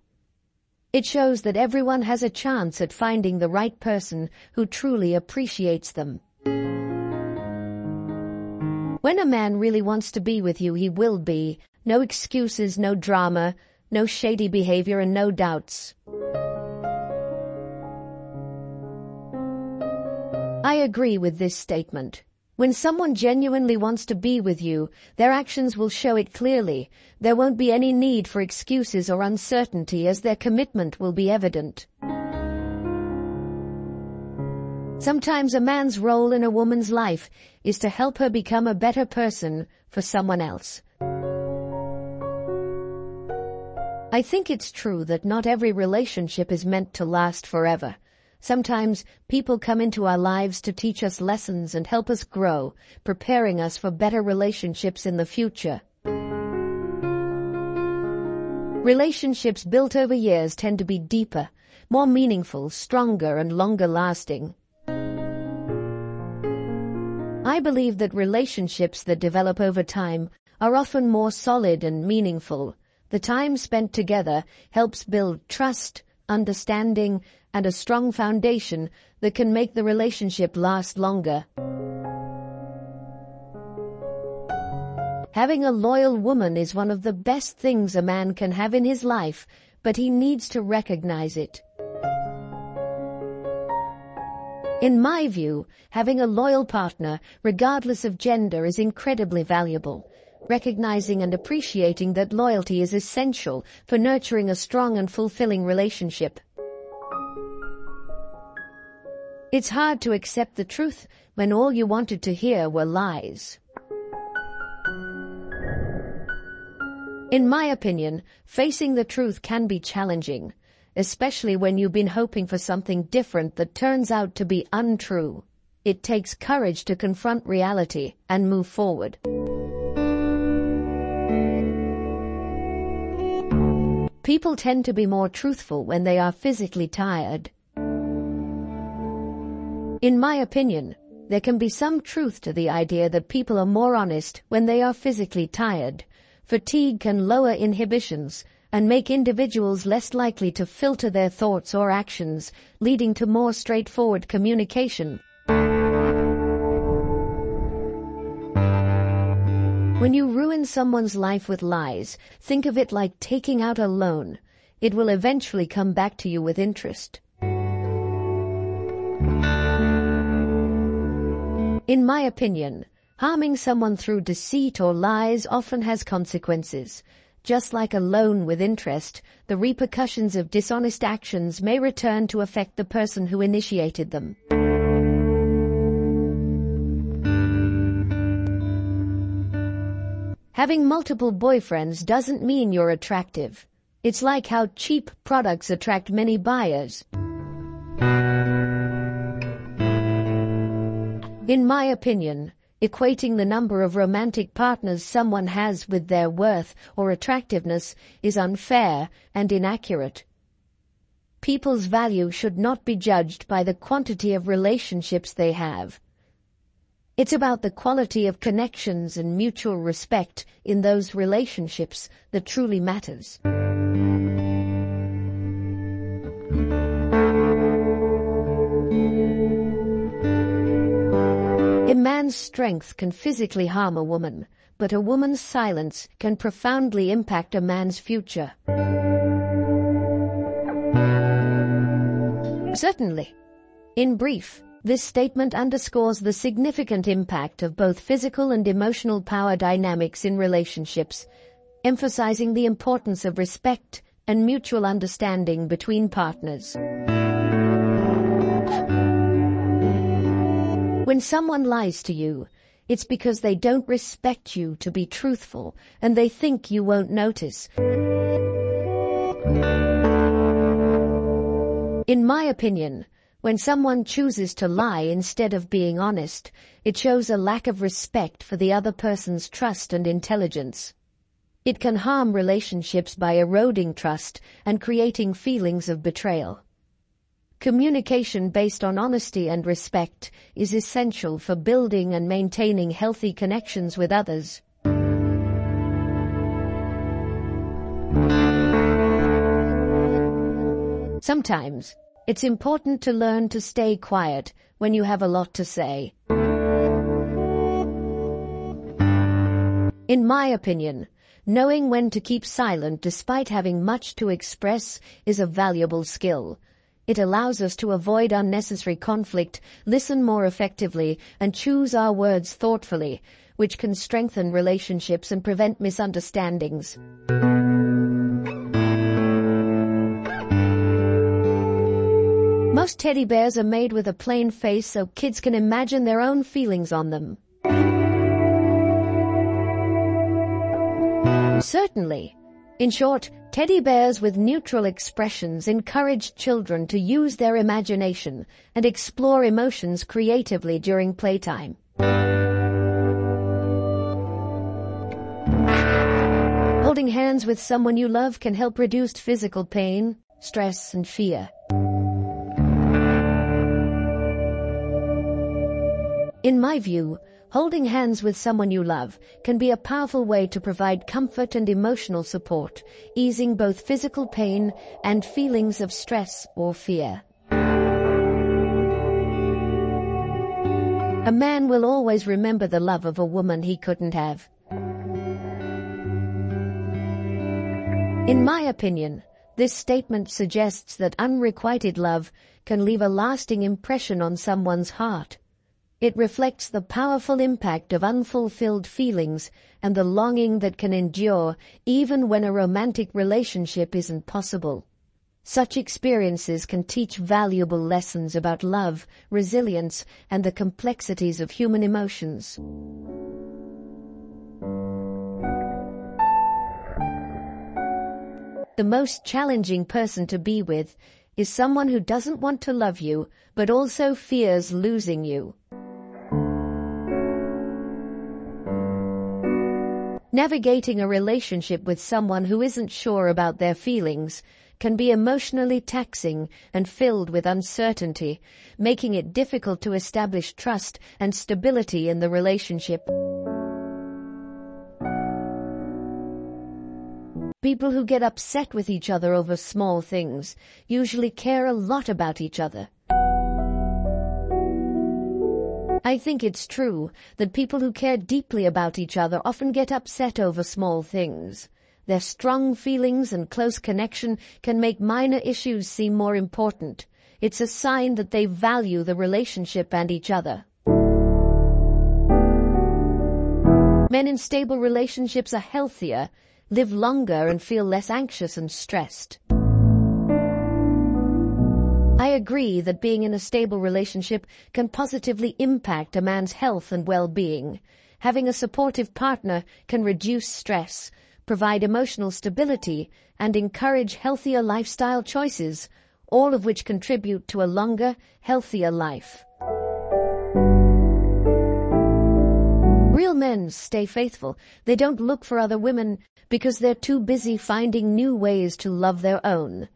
It shows that everyone has a chance at finding the right person who truly appreciates them. When a man really wants to be with you, he will be. No excuses, no drama, no shady behavior, and no doubts. I agree with this statement. When someone genuinely wants to be with you, their actions will show it clearly. There won't be any need for excuses or uncertainty, as their commitment will be evident. Sometimes a man's role in a woman's life is to help her become a better person for someone else. I think it's true that not every relationship is meant to last forever. Sometimes people come into our lives to teach us lessons and help us grow, preparing us for better relationships in the future. Relationships built over years tend to be deeper, more meaningful, stronger, and longer lasting. I believe that relationships that develop over time are often more solid and meaningful. The time spent together helps build trust, understanding, and a strong foundation that can make the relationship last longer. Having a loyal woman is one of the best things a man can have in his life, but he needs to recognize it. In my view, having a loyal partner, regardless of gender, is incredibly valuable. Recognizing and appreciating that loyalty is essential for nurturing a strong and fulfilling relationship. It's hard to accept the truth when all you wanted to hear were lies. In my opinion, facing the truth can be challenging, especially when you've been hoping for something different that turns out to be untrue. It takes courage to confront reality and move forward. People tend to be more truthful when they are physically tired. In my opinion, there can be some truth to the idea that people are more honest when they are physically tired. Fatigue can lower inhibitions and make individuals less likely to filter their thoughts or actions, leading to more straightforward communication. When you ruin someone's life with lies, think of it like taking out a loan. It will eventually come back to you with interest. In my opinion, harming someone through deceit or lies often has consequences. Just like a loan with interest, the repercussions of dishonest actions may return to affect the person who initiated them. Having multiple boyfriends doesn't mean you're attractive. It's like how cheap products attract many buyers. In my opinion, equating the number of romantic partners someone has with their worth or attractiveness is unfair and inaccurate. People's value should not be judged by the quantity of relationships they have. It's about the quality of connections and mutual respect in those relationships that truly matters. A man's strength can physically harm a woman, but a woman's silence can profoundly impact a man's future. Certainly. In brief, this statement underscores the significant impact of both physical and emotional power dynamics in relationships, emphasizing the importance of respect and mutual understanding between partners. When someone lies to you, it's because they don't respect you to be truthful and they think you won't notice. In my opinion, when someone chooses to lie instead of being honest, it shows a lack of respect for the other person's trust and intelligence. It can harm relationships by eroding trust and creating feelings of betrayal. Communication based on honesty and respect is essential for building and maintaining healthy connections with others. Sometimes, it's important to learn to stay quiet when you have a lot to say. In my opinion, knowing when to keep silent despite having much to express is a valuable skill. It allows us to avoid unnecessary conflict, listen more effectively, and choose our words thoughtfully, which can strengthen relationships and prevent misunderstandings. Most teddy bears are made with a plain face so kids can imagine their own feelings on them. Certainly. In short, teddy bears with neutral expressions encourage children to use their imagination and explore emotions creatively during playtime. Holding hands with someone you love can help reduce physical pain, stress, and fear. In my view, holding hands with someone you love can be a powerful way to provide comfort and emotional support, easing both physical pain and feelings of stress or fear. A man will always remember the love of a woman he couldn't have. In my opinion, this statement suggests that unrequited love can leave a lasting impression on someone's heart. It reflects the powerful impact of unfulfilled feelings and the longing that can endure even when a romantic relationship isn't possible. Such experiences can teach valuable lessons about love, resilience, and the complexities of human emotions. The most challenging person to be with is someone who doesn't want to love you but also fears losing you. Navigating a relationship with someone who isn't sure about their feelings can be emotionally taxing and filled with uncertainty, making it difficult to establish trust and stability in the relationship. People who get upset with each other over small things usually care a lot about each other. I think it's true that people who care deeply about each other often get upset over small things. Their strong feelings and close connection can make minor issues seem more important. It's a sign that they value the relationship and each other. Men in stable relationships are healthier, live longer, and feel less anxious and stressed. I agree that being in a stable relationship can positively impact a man's health and well-being. Having a supportive partner can reduce stress, provide emotional stability, and encourage healthier lifestyle choices, all of which contribute to a longer, healthier life. Real men stay faithful. They don't look for other women because they're too busy finding new ways to love their own.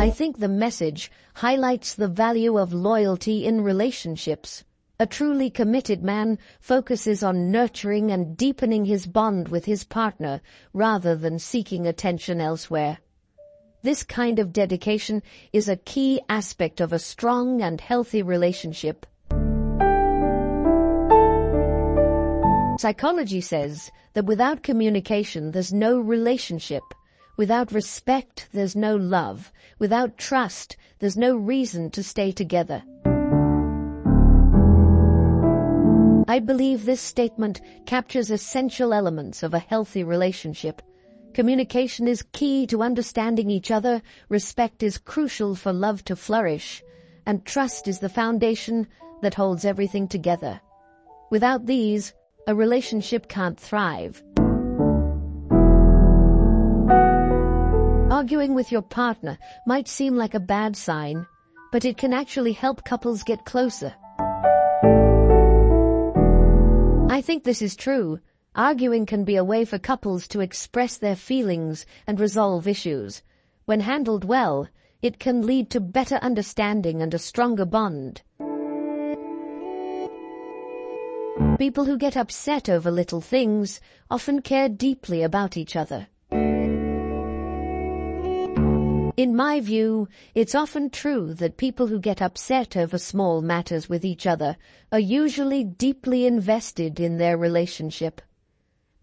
I think the message highlights the value of loyalty in relationships. A truly committed man focuses on nurturing and deepening his bond with his partner rather than seeking attention elsewhere. This kind of dedication is a key aspect of a strong and healthy relationship. Psychology says that without communication, there's no relationship. Without respect, there's no love. Without trust, there's no reason to stay together. I believe this statement captures essential elements of a healthy relationship. Communication is key to understanding each other, respect is crucial for love to flourish, and trust is the foundation that holds everything together. Without these, a relationship can't thrive. Arguing with your partner might seem like a bad sign, but it can actually help couples get closer. I think this is true. Arguing can be a way for couples to express their feelings and resolve issues. When handled well, it can lead to better understanding and a stronger bond. People who get upset over little things often care deeply about each other. In my view, it's often true that people who get upset over small matters with each other are usually deeply invested in their relationship.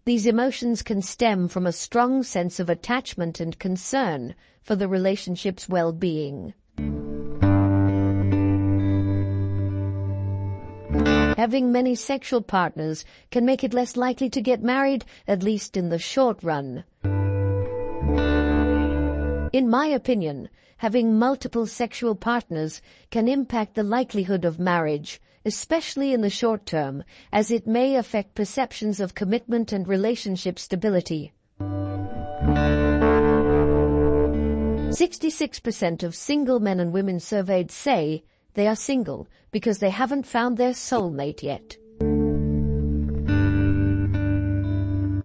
These emotions can stem from a strong sense of attachment and concern for the relationship's well-being. Having many sexual partners can make it less likely to get married, at least in the short run. In my opinion, having multiple sexual partners can impact the likelihood of marriage, especially in the short term, as it may affect perceptions of commitment and relationship stability. sixty-six percent of single men and women surveyed say they are single because they haven't found their soulmate yet.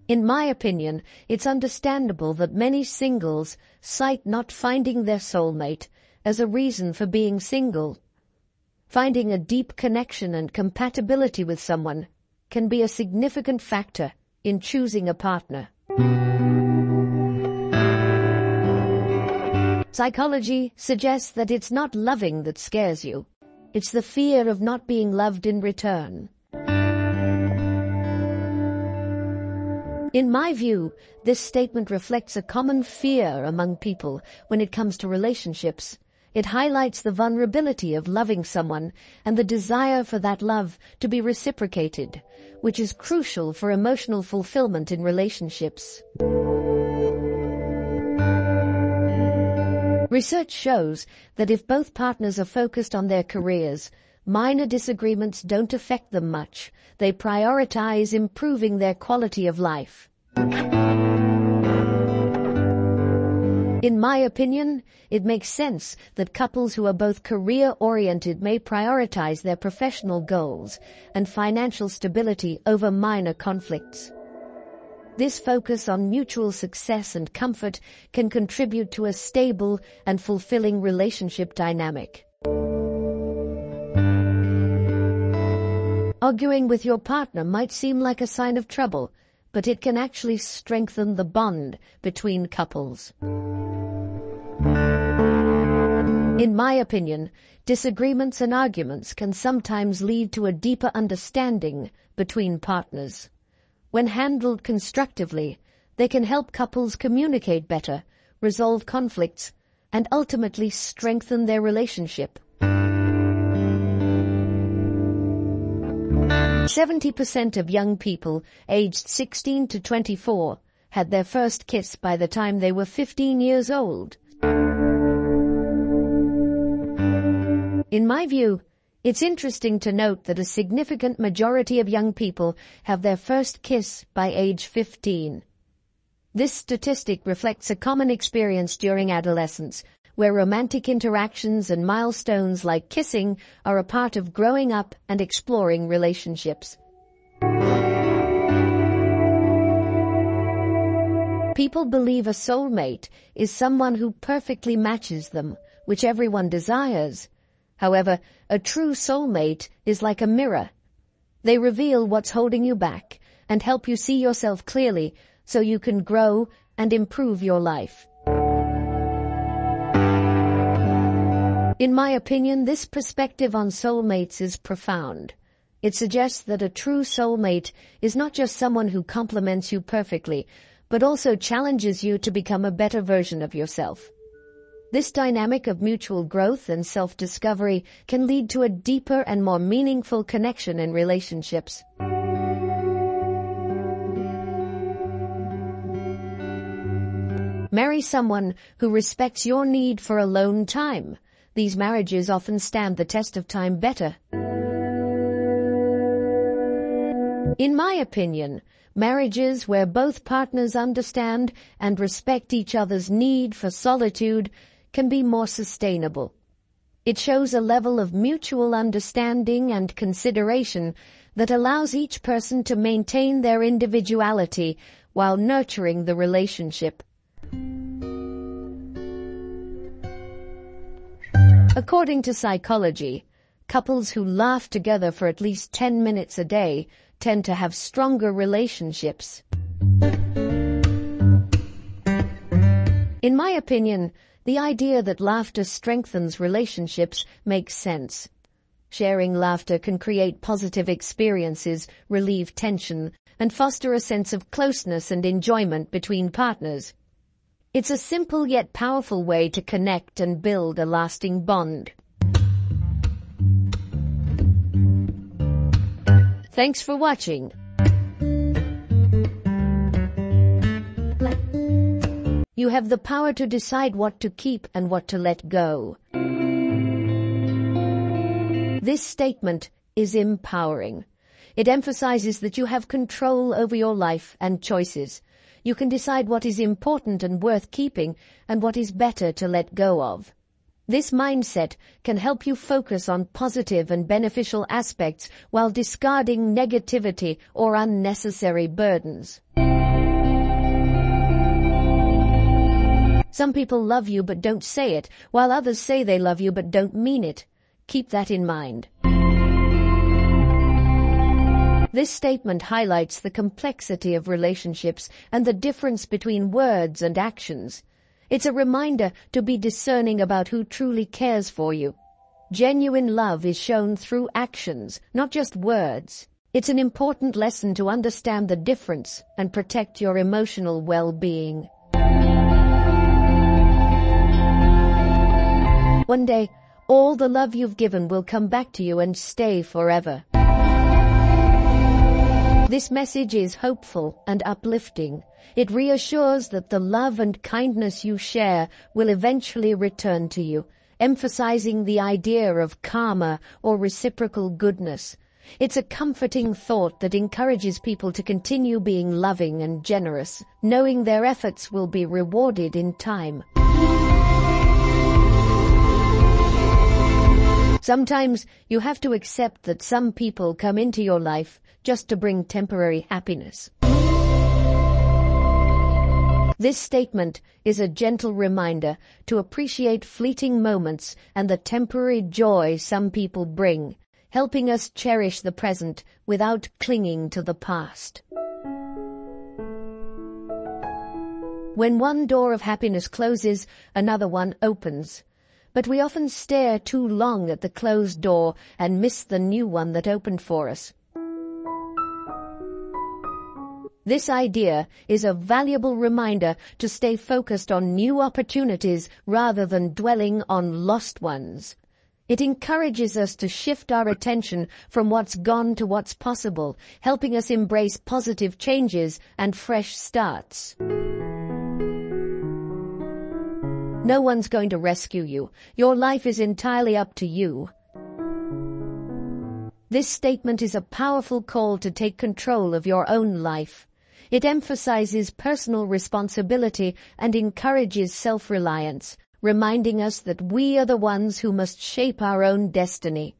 In my opinion, it's understandable that many singles cite not finding their soulmate as a reason for being single. Finding a deep connection and compatibility with someone can be a significant factor in choosing a partner. Psychology suggests that it's not loving that scares you. It's the fear of not being loved in return. In my view, this statement reflects a common fear among people when it comes to relationships. It highlights the vulnerability of loving someone and the desire for that love to be reciprocated, which is crucial for emotional fulfillment in relationships. Research shows that if both partners are focused on their careers, minor disagreements don't affect them much. They prioritize improving their quality of life. In my opinion, it makes sense that couples who are both career-oriented may prioritize their professional goals and financial stability over minor conflicts. This focus on mutual success and comfort can contribute to a stable and fulfilling relationship dynamic. Arguing with your partner might seem like a sign of trouble, but it can actually strengthen the bond between couples. In my opinion, disagreements and arguments can sometimes lead to a deeper understanding between partners. When handled constructively, they can help couples communicate better, resolve conflicts, and ultimately strengthen their relationship. seventy percent of young people aged sixteen to twenty-four had their first kiss by the time they were fifteen years old. In my view, it's interesting to note that a significant majority of young people have their first kiss by age fifteen. This statistic reflects a common experience during adolescence, where romantic interactions and milestones like kissing are a part of growing up and exploring relationships. People believe a soulmate is someone who perfectly matches them, which everyone desires. However, a true soulmate is like a mirror. They reveal what's holding you back and help you see yourself clearly so you can grow and improve your life. In my opinion, this perspective on soulmates is profound. It suggests that a true soulmate is not just someone who complements you perfectly, but also challenges you to become a better version of yourself. This dynamic of mutual growth and self-discovery can lead to a deeper and more meaningful connection in relationships. Marry someone who respects your need for alone time. These marriages often stand the test of time better. In my opinion, marriages where both partners understand and respect each other's need for solitude can be more sustainable. It shows a level of mutual understanding and consideration that allows each person to maintain their individuality while nurturing the relationship. According to psychology, couples who laugh together for at least ten minutes a day tend to have stronger relationships. In my opinion, the idea that laughter strengthens relationships makes sense. Sharing laughter can create positive experiences, relieve tension, and foster a sense of closeness and enjoyment between partners. It's a simple yet powerful way to connect and build a lasting bond. Thanks for watching. You have the power to decide what to keep and what to let go. This statement is empowering. It emphasizes that you have control over your life and choices. You can decide what is important and worth keeping and what is better to let go of. This mindset can help you focus on positive and beneficial aspects while discarding negativity or unnecessary burdens. Some people love you but don't say it, while others say they love you but don't mean it. Keep that in mind. This statement highlights the complexity of relationships and the difference between words and actions. It's a reminder to be discerning about who truly cares for you. Genuine love is shown through actions, not just words. It's an important lesson to understand the difference and protect your emotional well-being. One day, all the love you've given will come back to you and stay forever. This message is hopeful and uplifting. It reassures that the love and kindness you share will eventually return to you, emphasizing the idea of karma or reciprocal goodness. It's a comforting thought that encourages people to continue being loving and generous, knowing their efforts will be rewarded in time. Sometimes you have to accept that some people come into your life just to bring temporary happiness. This statement is a gentle reminder to appreciate fleeting moments and the temporary joy some people bring, helping us cherish the present without clinging to the past. When one door of happiness closes, another one opens. But we often stare too long at the closed door and miss the new one that opened for us. This idea is a valuable reminder to stay focused on new opportunities rather than dwelling on lost ones. It encourages us to shift our attention from what's gone to what's possible, helping us embrace positive changes and fresh starts. No one's going to rescue you. Your life is entirely up to you. This statement is a powerful call to take control of your own life. It emphasizes personal responsibility and encourages self-reliance, reminding us that we are the ones who must shape our own destiny.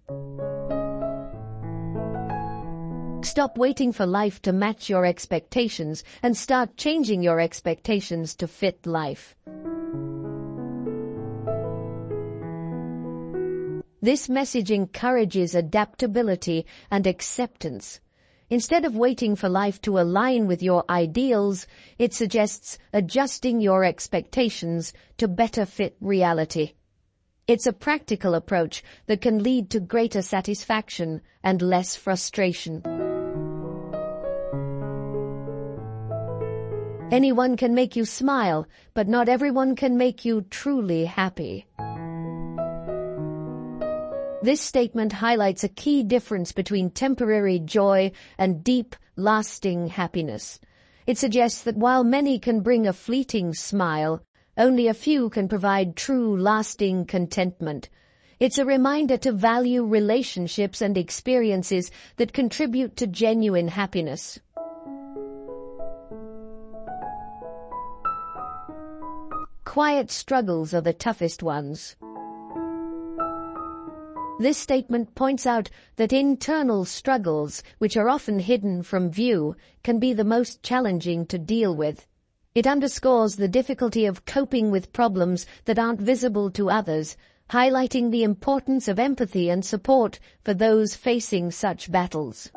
Stop waiting for life to match your expectations and start changing your expectations to fit life. This message encourages adaptability and acceptance. Instead of waiting for life to align with your ideals, it suggests adjusting your expectations to better fit reality. It's a practical approach that can lead to greater satisfaction and less frustration. Anyone can make you smile, but not everyone can make you truly happy. This statement highlights a key difference between temporary joy and deep, lasting happiness. It suggests that while many can bring a fleeting smile, only a few can provide true, lasting contentment. It's a reminder to value relationships and experiences that contribute to genuine happiness. Quiet struggles are the toughest ones. This statement points out that internal struggles, which are often hidden from view, can be the most challenging to deal with. It underscores the difficulty of coping with problems that aren't visible to others, highlighting the importance of empathy and support for those facing such battles.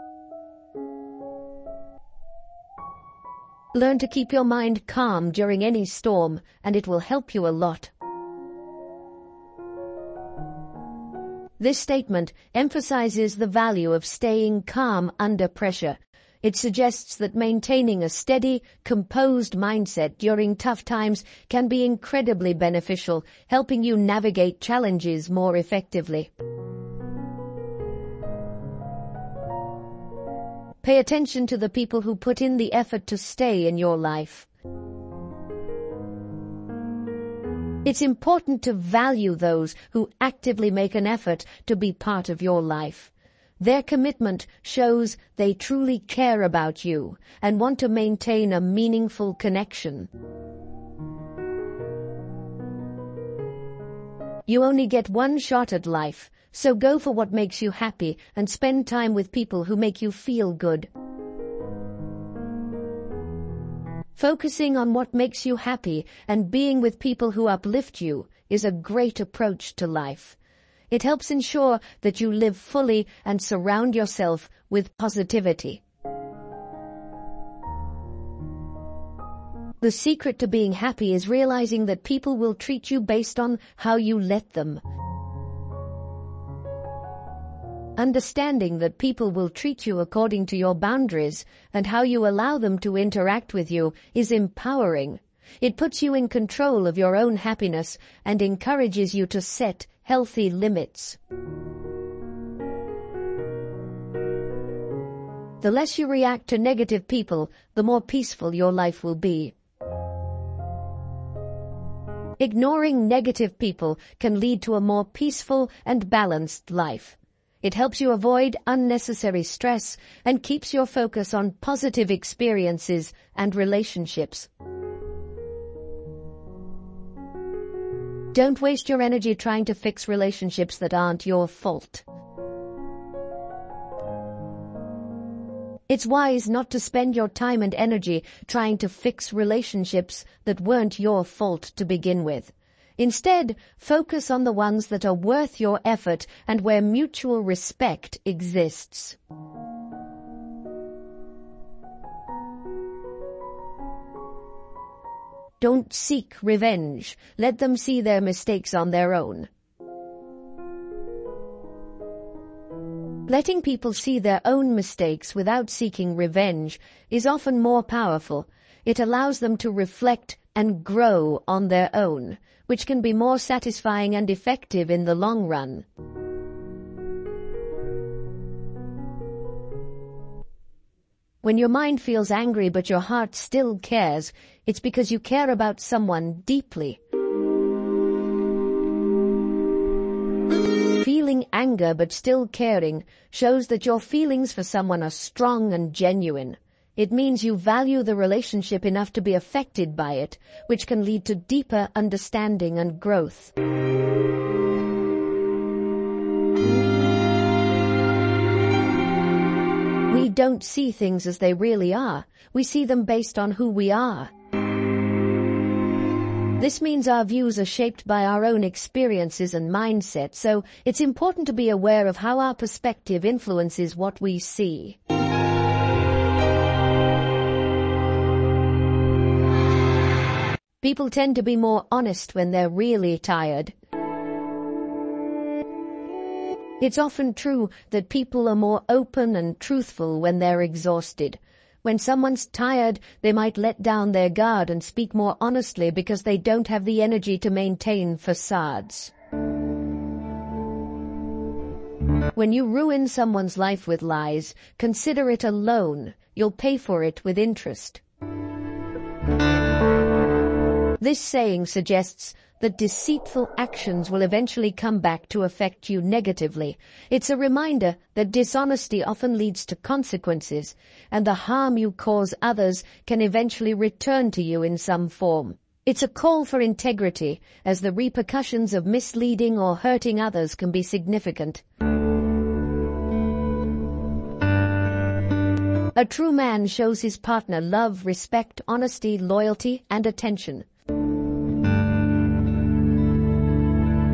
Learn to keep your mind calm during any storm, and it will help you a lot. This statement emphasizes the value of staying calm under pressure. It suggests that maintaining a steady, composed mindset during tough times can be incredibly beneficial, helping you navigate challenges more effectively. Pay attention to the people who put in the effort to stay in your life. It's important to value those who actively make an effort to be part of your life. Their commitment shows they truly care about you and want to maintain a meaningful connection. You only get one shot at life, so go for what makes you happy and spend time with people who make you feel good. Focusing on what makes you happy and being with people who uplift you is a great approach to life. It helps ensure that you live fully and surround yourself with positivity. The secret to being happy is realizing that people will treat you based on how you let them. Understanding that people will treat you according to your boundaries and how you allow them to interact with you is empowering. It puts you in control of your own happiness and encourages you to set healthy limits. The less you react to negative people, the more peaceful your life will be. Ignoring negative people can lead to a more peaceful and balanced life. It helps you avoid unnecessary stress and keeps your focus on positive experiences and relationships. Don't waste your energy trying to fix relationships that aren't your fault. It's wise not to spend your time and energy trying to fix relationships that weren't your fault to begin with. Instead, focus on the ones that are worth your effort and where mutual respect exists. Don't seek revenge. Let them see their mistakes on their own. Letting people see their own mistakes without seeking revenge is often more powerful. It allows them to reflect and grow on their own, which can be more satisfying and effective in the long run. When your mind feels angry but your heart still cares, it's because you care about someone deeply. Feeling anger but still caring shows that your feelings for someone are strong and genuine. It means you value the relationship enough to be affected by it, which can lead to deeper understanding and growth. We don't see things as they really are. We see them based on who we are. This means our views are shaped by our own experiences and mindset, so it's important to be aware of how our perspective influences what we see. People tend to be more honest when they're really tired. It's often true that people are more open and truthful when they're exhausted. When someone's tired, they might let down their guard and speak more honestly because they don't have the energy to maintain facades. When you ruin someone's life with lies, consider it a loan. You'll pay for it with interest. This saying suggests that deceitful actions will eventually come back to affect you negatively. It's a reminder that dishonesty often leads to consequences, and the harm you cause others can eventually return to you in some form. It's a call for integrity, as the repercussions of misleading or hurting others can be significant. A true man shows his partner love, respect, honesty, loyalty, and attention.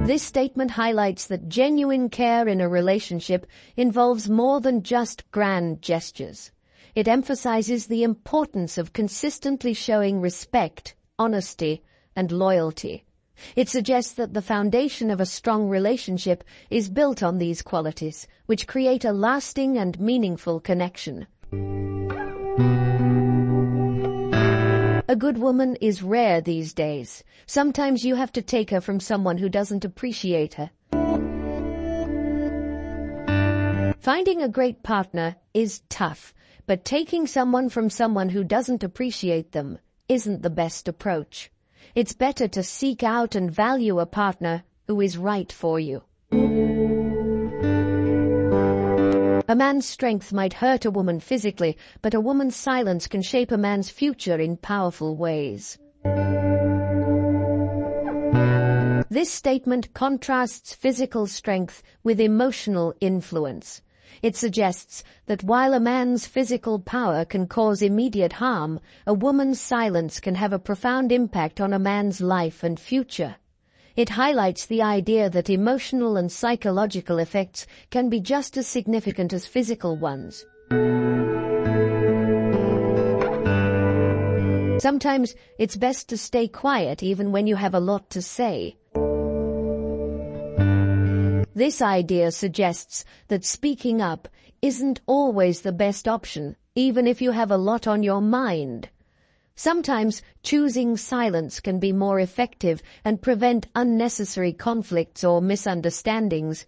This statement highlights that genuine care in a relationship involves more than just grand gestures. It emphasizes the importance of consistently showing respect, honesty, and loyalty. It suggests that the foundation of a strong relationship is built on these qualities, which create a lasting and meaningful connection. A good woman is rare these days. Sometimes you have to take her from someone who doesn't appreciate her. Finding a great partner is tough, but taking someone from someone who doesn't appreciate them isn't the best approach. It's better to seek out and value a partner who is right for you. A man's strength might hurt a woman physically, but a woman's silence can shape a man's future in powerful ways. This statement contrasts physical strength with emotional influence. It suggests that while a man's physical power can cause immediate harm, a woman's silence can have a profound impact on a man's life and future. It highlights the idea that emotional and psychological effects can be just as significant as physical ones. Sometimes it's best to stay quiet even when you have a lot to say. This idea suggests that speaking up isn't always the best option, even if you have a lot on your mind. Sometimes choosing silence can be more effective and prevent unnecessary conflicts or misunderstandings.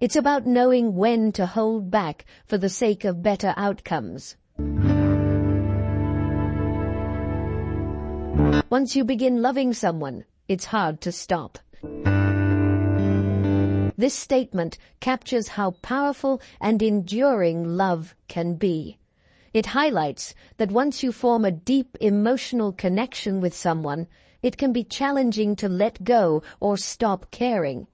It's about knowing when to hold back for the sake of better outcomes. Once you begin loving someone, it's hard to stop. This statement captures how powerful and enduring love can be. It highlights that once you form a deep emotional connection with someone, it can be challenging to let go or stop caring.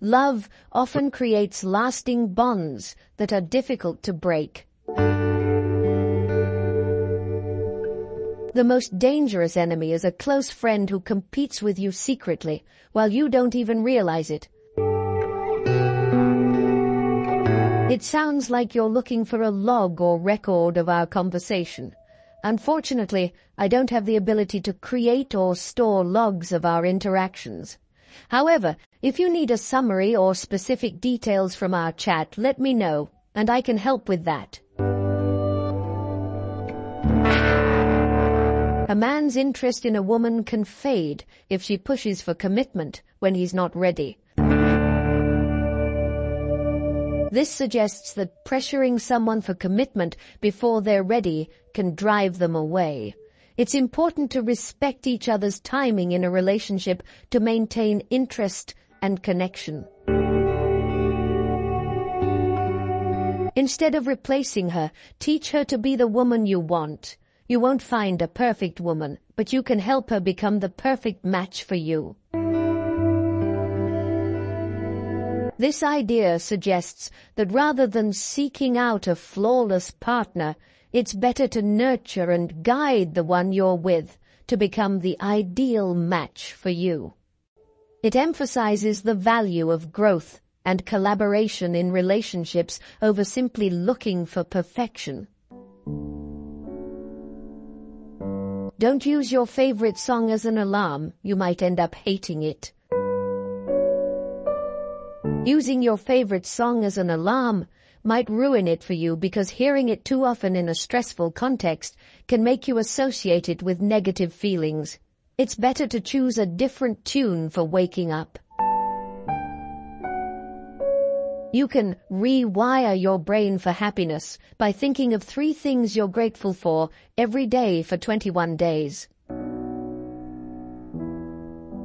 Love often creates lasting bonds that are difficult to break. The most dangerous enemy is a close friend who competes with you secretly, while you don't even realize it. It sounds like you're looking for a log or record of our conversation. Unfortunately, I don't have the ability to create or store logs of our interactions. However, if you need a summary or specific details from our chat, let me know, and I can help with that. A man's interest in a woman can fade if she pushes for commitment when he's not ready. This suggests that pressuring someone for commitment before they're ready can drive them away. It's important to respect each other's timing in a relationship to maintain interest and connection. Instead of replacing her, teach her to be the woman you want. You won't find a perfect woman, but you can help her become the perfect match for you. This idea suggests that rather than seeking out a flawless partner, it's better to nurture and guide the one you're with to become the ideal match for you. It emphasizes the value of growth and collaboration in relationships over simply looking for perfection. Don't use your favorite song as an alarm. You might end up hating it. Using your favorite song as an alarm might ruin it for you because hearing it too often in a stressful context can make you associate it with negative feelings. It's better to choose a different tune for waking up. You can rewire your brain for happiness by thinking of three things you're grateful for every day for twenty-one days.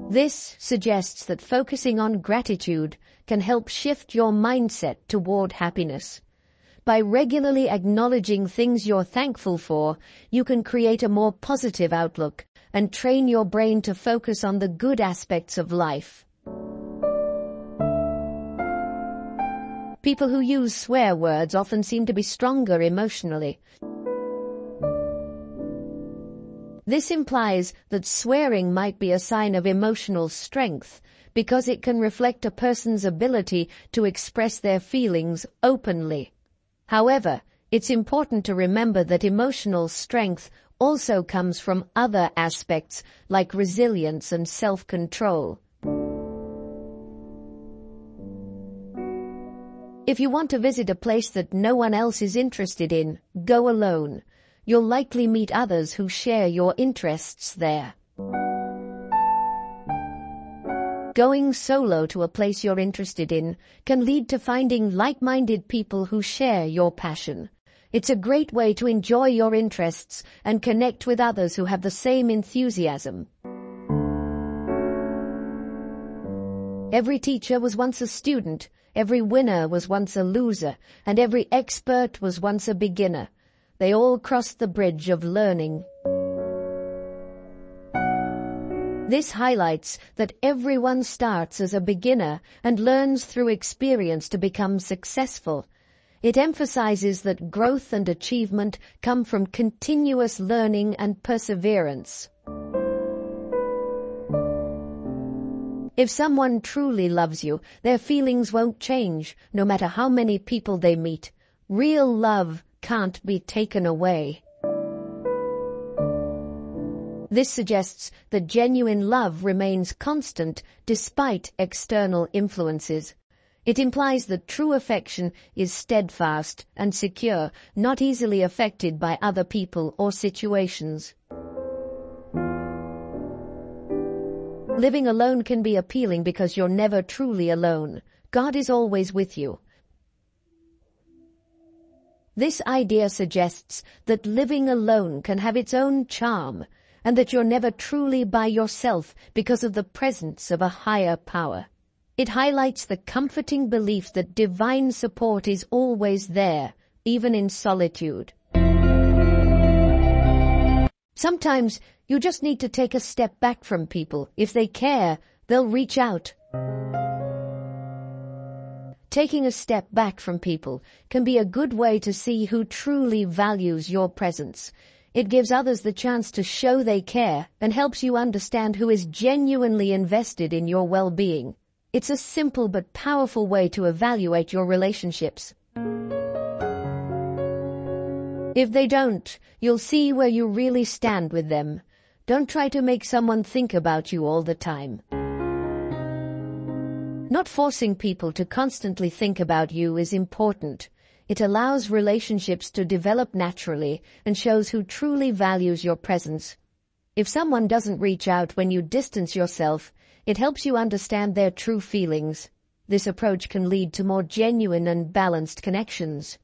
This suggests that focusing on gratitude can help shift your mindset toward happiness. By regularly acknowledging things you're thankful for, you can create a more positive outlook and train your brain to focus on the good aspects of life. People who use swear words often seem to be stronger emotionally. This implies that swearing might be a sign of emotional strength because it can reflect a person's ability to express their feelings openly. However, it's important to remember that emotional strength also comes from other aspects like resilience and self-control. If you want to visit a place that no one else is interested in, go alone. You'll likely meet others who share your interests there. Going solo to a place you're interested in can lead to finding like-minded people who share your passion. It's a great way to enjoy your interests and connect with others who have the same enthusiasm. Every teacher was once a student, every winner was once a loser, and every expert was once a beginner. They all crossed the bridge of learning. This highlights that everyone starts as a beginner and learns through experience to become successful. It emphasizes that growth and achievement come from continuous learning and perseverance. If someone truly loves you, their feelings won't change, no matter how many people they meet. Real love can't be taken away. This suggests that genuine love remains constant despite external influences. It implies that true affection is steadfast and secure, not easily affected by other people or situations. Living alone can be appealing because you're never truly alone. God is always with you. This idea suggests that living alone can have its own charm and that you're never truly by yourself because of the presence of a higher power. It highlights the comforting belief that divine support is always there, even in solitude. Sometimes you just need to take a step back from people. If they care, they'll reach out. Taking a step back from people can be a good way to see who truly values your presence. It gives others the chance to show they care and helps you understand who is genuinely invested in your well-being. It's a simple but powerful way to evaluate your relationships. If they don't, you'll see where you really stand with them. Don't try to make someone think about you all the time. Not forcing people to constantly think about you is important. It allows relationships to develop naturally and shows who truly values your presence. If someone doesn't reach out when you distance yourself, it helps you understand their true feelings. This approach can lead to more genuine and balanced connections.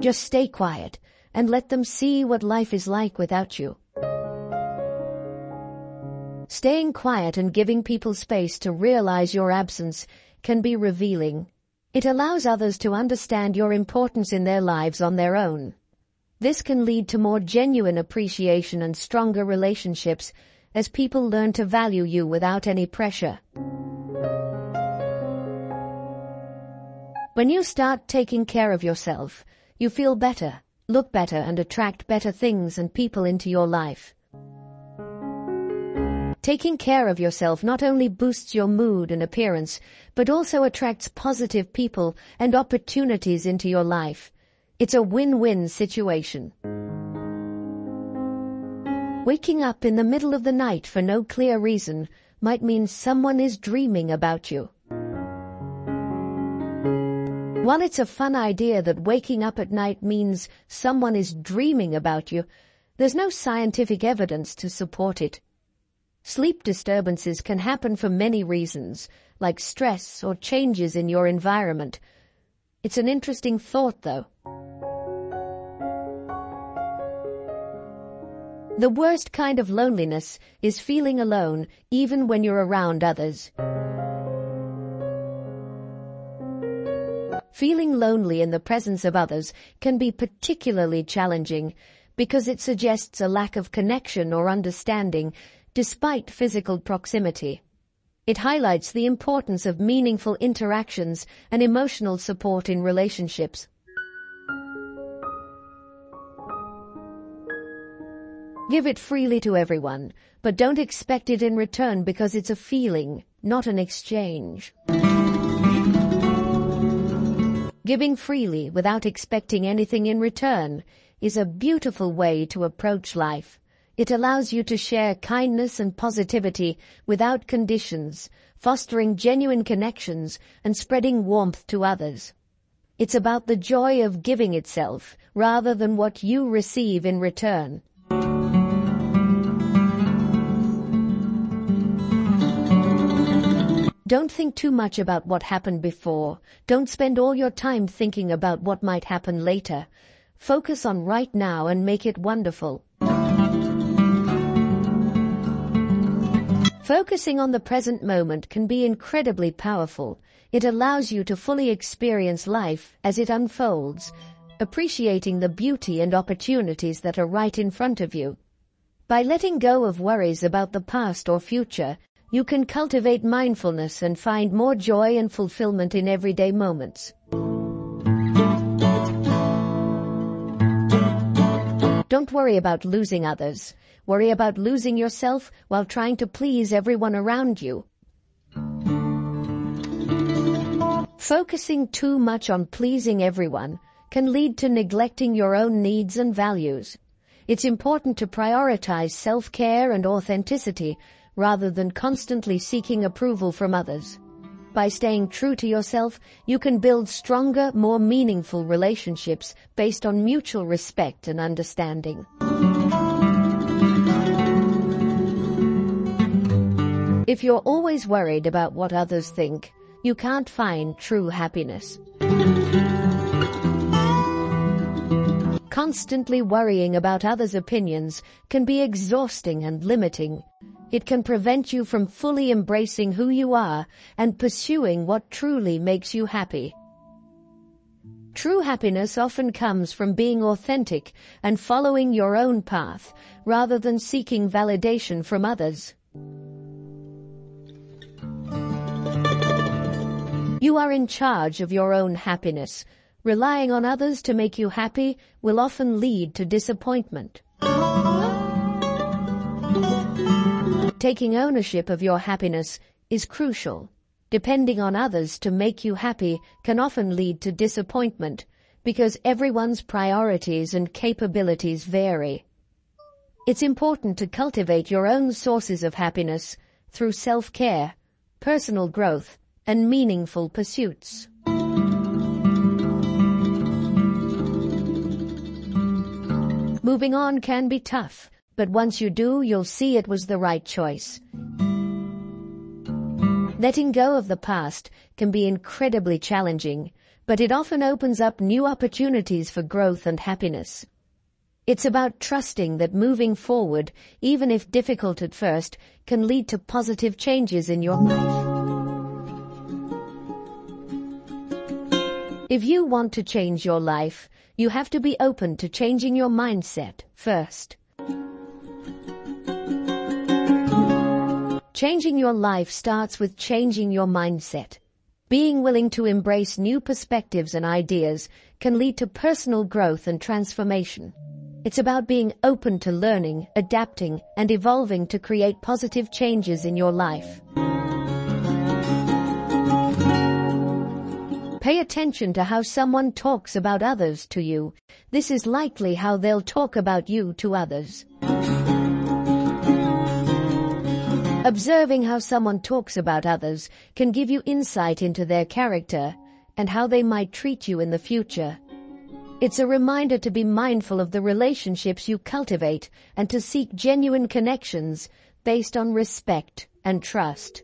Just stay quiet and let them see what life is like without you. Staying quiet and giving people space to realize your absence can be revealing. It allows others to understand your importance in their lives on their own. This can lead to more genuine appreciation and stronger relationships as people learn to value you without any pressure. When you start taking care of yourself, you feel better, look better, and attract better things and people into your life. Taking care of yourself not only boosts your mood and appearance, but also attracts positive people and opportunities into your life. It's a win-win situation. Waking up in the middle of the night for no clear reason might mean someone is dreaming about you. While it's a fun idea that waking up at night means someone is dreaming about you, there's no scientific evidence to support it. Sleep disturbances can happen for many reasons, like stress or changes in your environment. It's an interesting thought, though. The worst kind of loneliness is feeling alone, even when you're around others. Feeling lonely in the presence of others can be particularly challenging because it suggests a lack of connection or understanding despite physical proximity. It highlights the importance of meaningful interactions and emotional support in relationships. Give it freely to everyone, but don't expect it in return because it's a feeling, not an exchange. Giving freely without expecting anything in return is a beautiful way to approach life. It allows you to share kindness and positivity without conditions, fostering genuine connections and spreading warmth to others. It's about the joy of giving itself rather than what you receive in return. Don't think too much about what happened before. Don't spend all your time thinking about what might happen later. Focus on right now and make it wonderful. Focusing on the present moment can be incredibly powerful. It allows you to fully experience life as it unfolds, appreciating the beauty and opportunities that are right in front of you. By letting go of worries about the past or future, you can cultivate mindfulness and find more joy and fulfillment in everyday moments. Don't worry about losing others. Worry about losing yourself while trying to please everyone around you. Focusing too much on pleasing everyone can lead to neglecting your own needs and values. It's important to prioritize self-care and authenticity rather than constantly seeking approval from others. By staying true to yourself, you can build stronger, more meaningful relationships based on mutual respect and understanding. If you're always worried about what others think, you can't find true happiness. Constantly worrying about others' opinions can be exhausting and limiting. It can prevent you from fully embracing who you are and pursuing what truly makes you happy. True happiness often comes from being authentic and following your own path rather than seeking validation from others. You are in charge of your own happiness. Relying on others to make you happy will often lead to disappointment. Taking ownership of your happiness is crucial. Depending on others to make you happy can often lead to disappointment because everyone's priorities and capabilities vary. It's important to cultivate your own sources of happiness through self-care, personal growth, and meaningful pursuits. Moving on can be tough. But once you do, you'll see it was the right choice. Letting go of the past can be incredibly challenging, but it often opens up new opportunities for growth and happiness. It's about trusting that moving forward, even if difficult at first, can lead to positive changes in your life. If you want to change your life, you have to be open to changing your mindset first. Changing your life starts with changing your mindset. Being willing to embrace new perspectives and ideas can lead to personal growth and transformation. It's about being open to learning, adapting, and evolving to create positive changes in your life. Pay attention to how someone talks about others to you. This is likely how they'll talk about you to others. Observing how someone talks about others can give you insight into their character and how they might treat you in the future. It's a reminder to be mindful of the relationships you cultivate and to seek genuine connections based on respect and trust.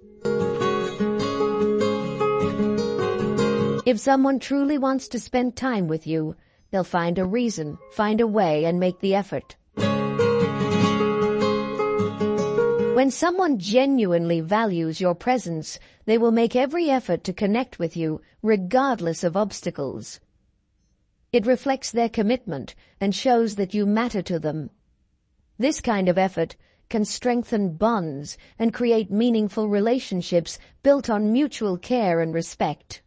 If someone truly wants to spend time with you, they'll find a reason, find a way, and make the effort. When someone genuinely values your presence, they will make every effort to connect with you, regardless of obstacles. It reflects their commitment and shows that you matter to them. This kind of effort can strengthen bonds and create meaningful relationships built on mutual care and respect.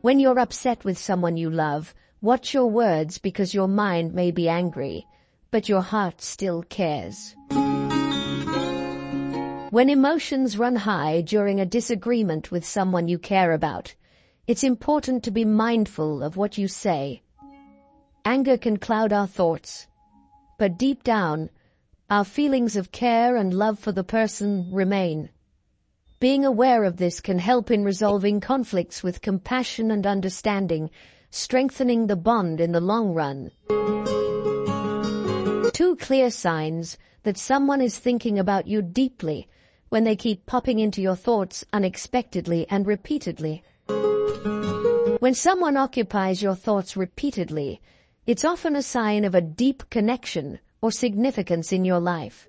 When you're upset with someone you love, watch your words, because your mind may be angry, but your heart still cares. When emotions run high during a disagreement with someone you care about, it's important to be mindful of what you say. Anger can cloud our thoughts, but deep down, our feelings of care and love for the person remain. Being aware of this can help in resolving conflicts with compassion and understanding, strengthening the bond in the long run. Two clear signs that someone is thinking about you deeply: when they keep popping into your thoughts unexpectedly and repeatedly. When someone occupies your thoughts repeatedly, it's often a sign of a deep connection or significance in your life.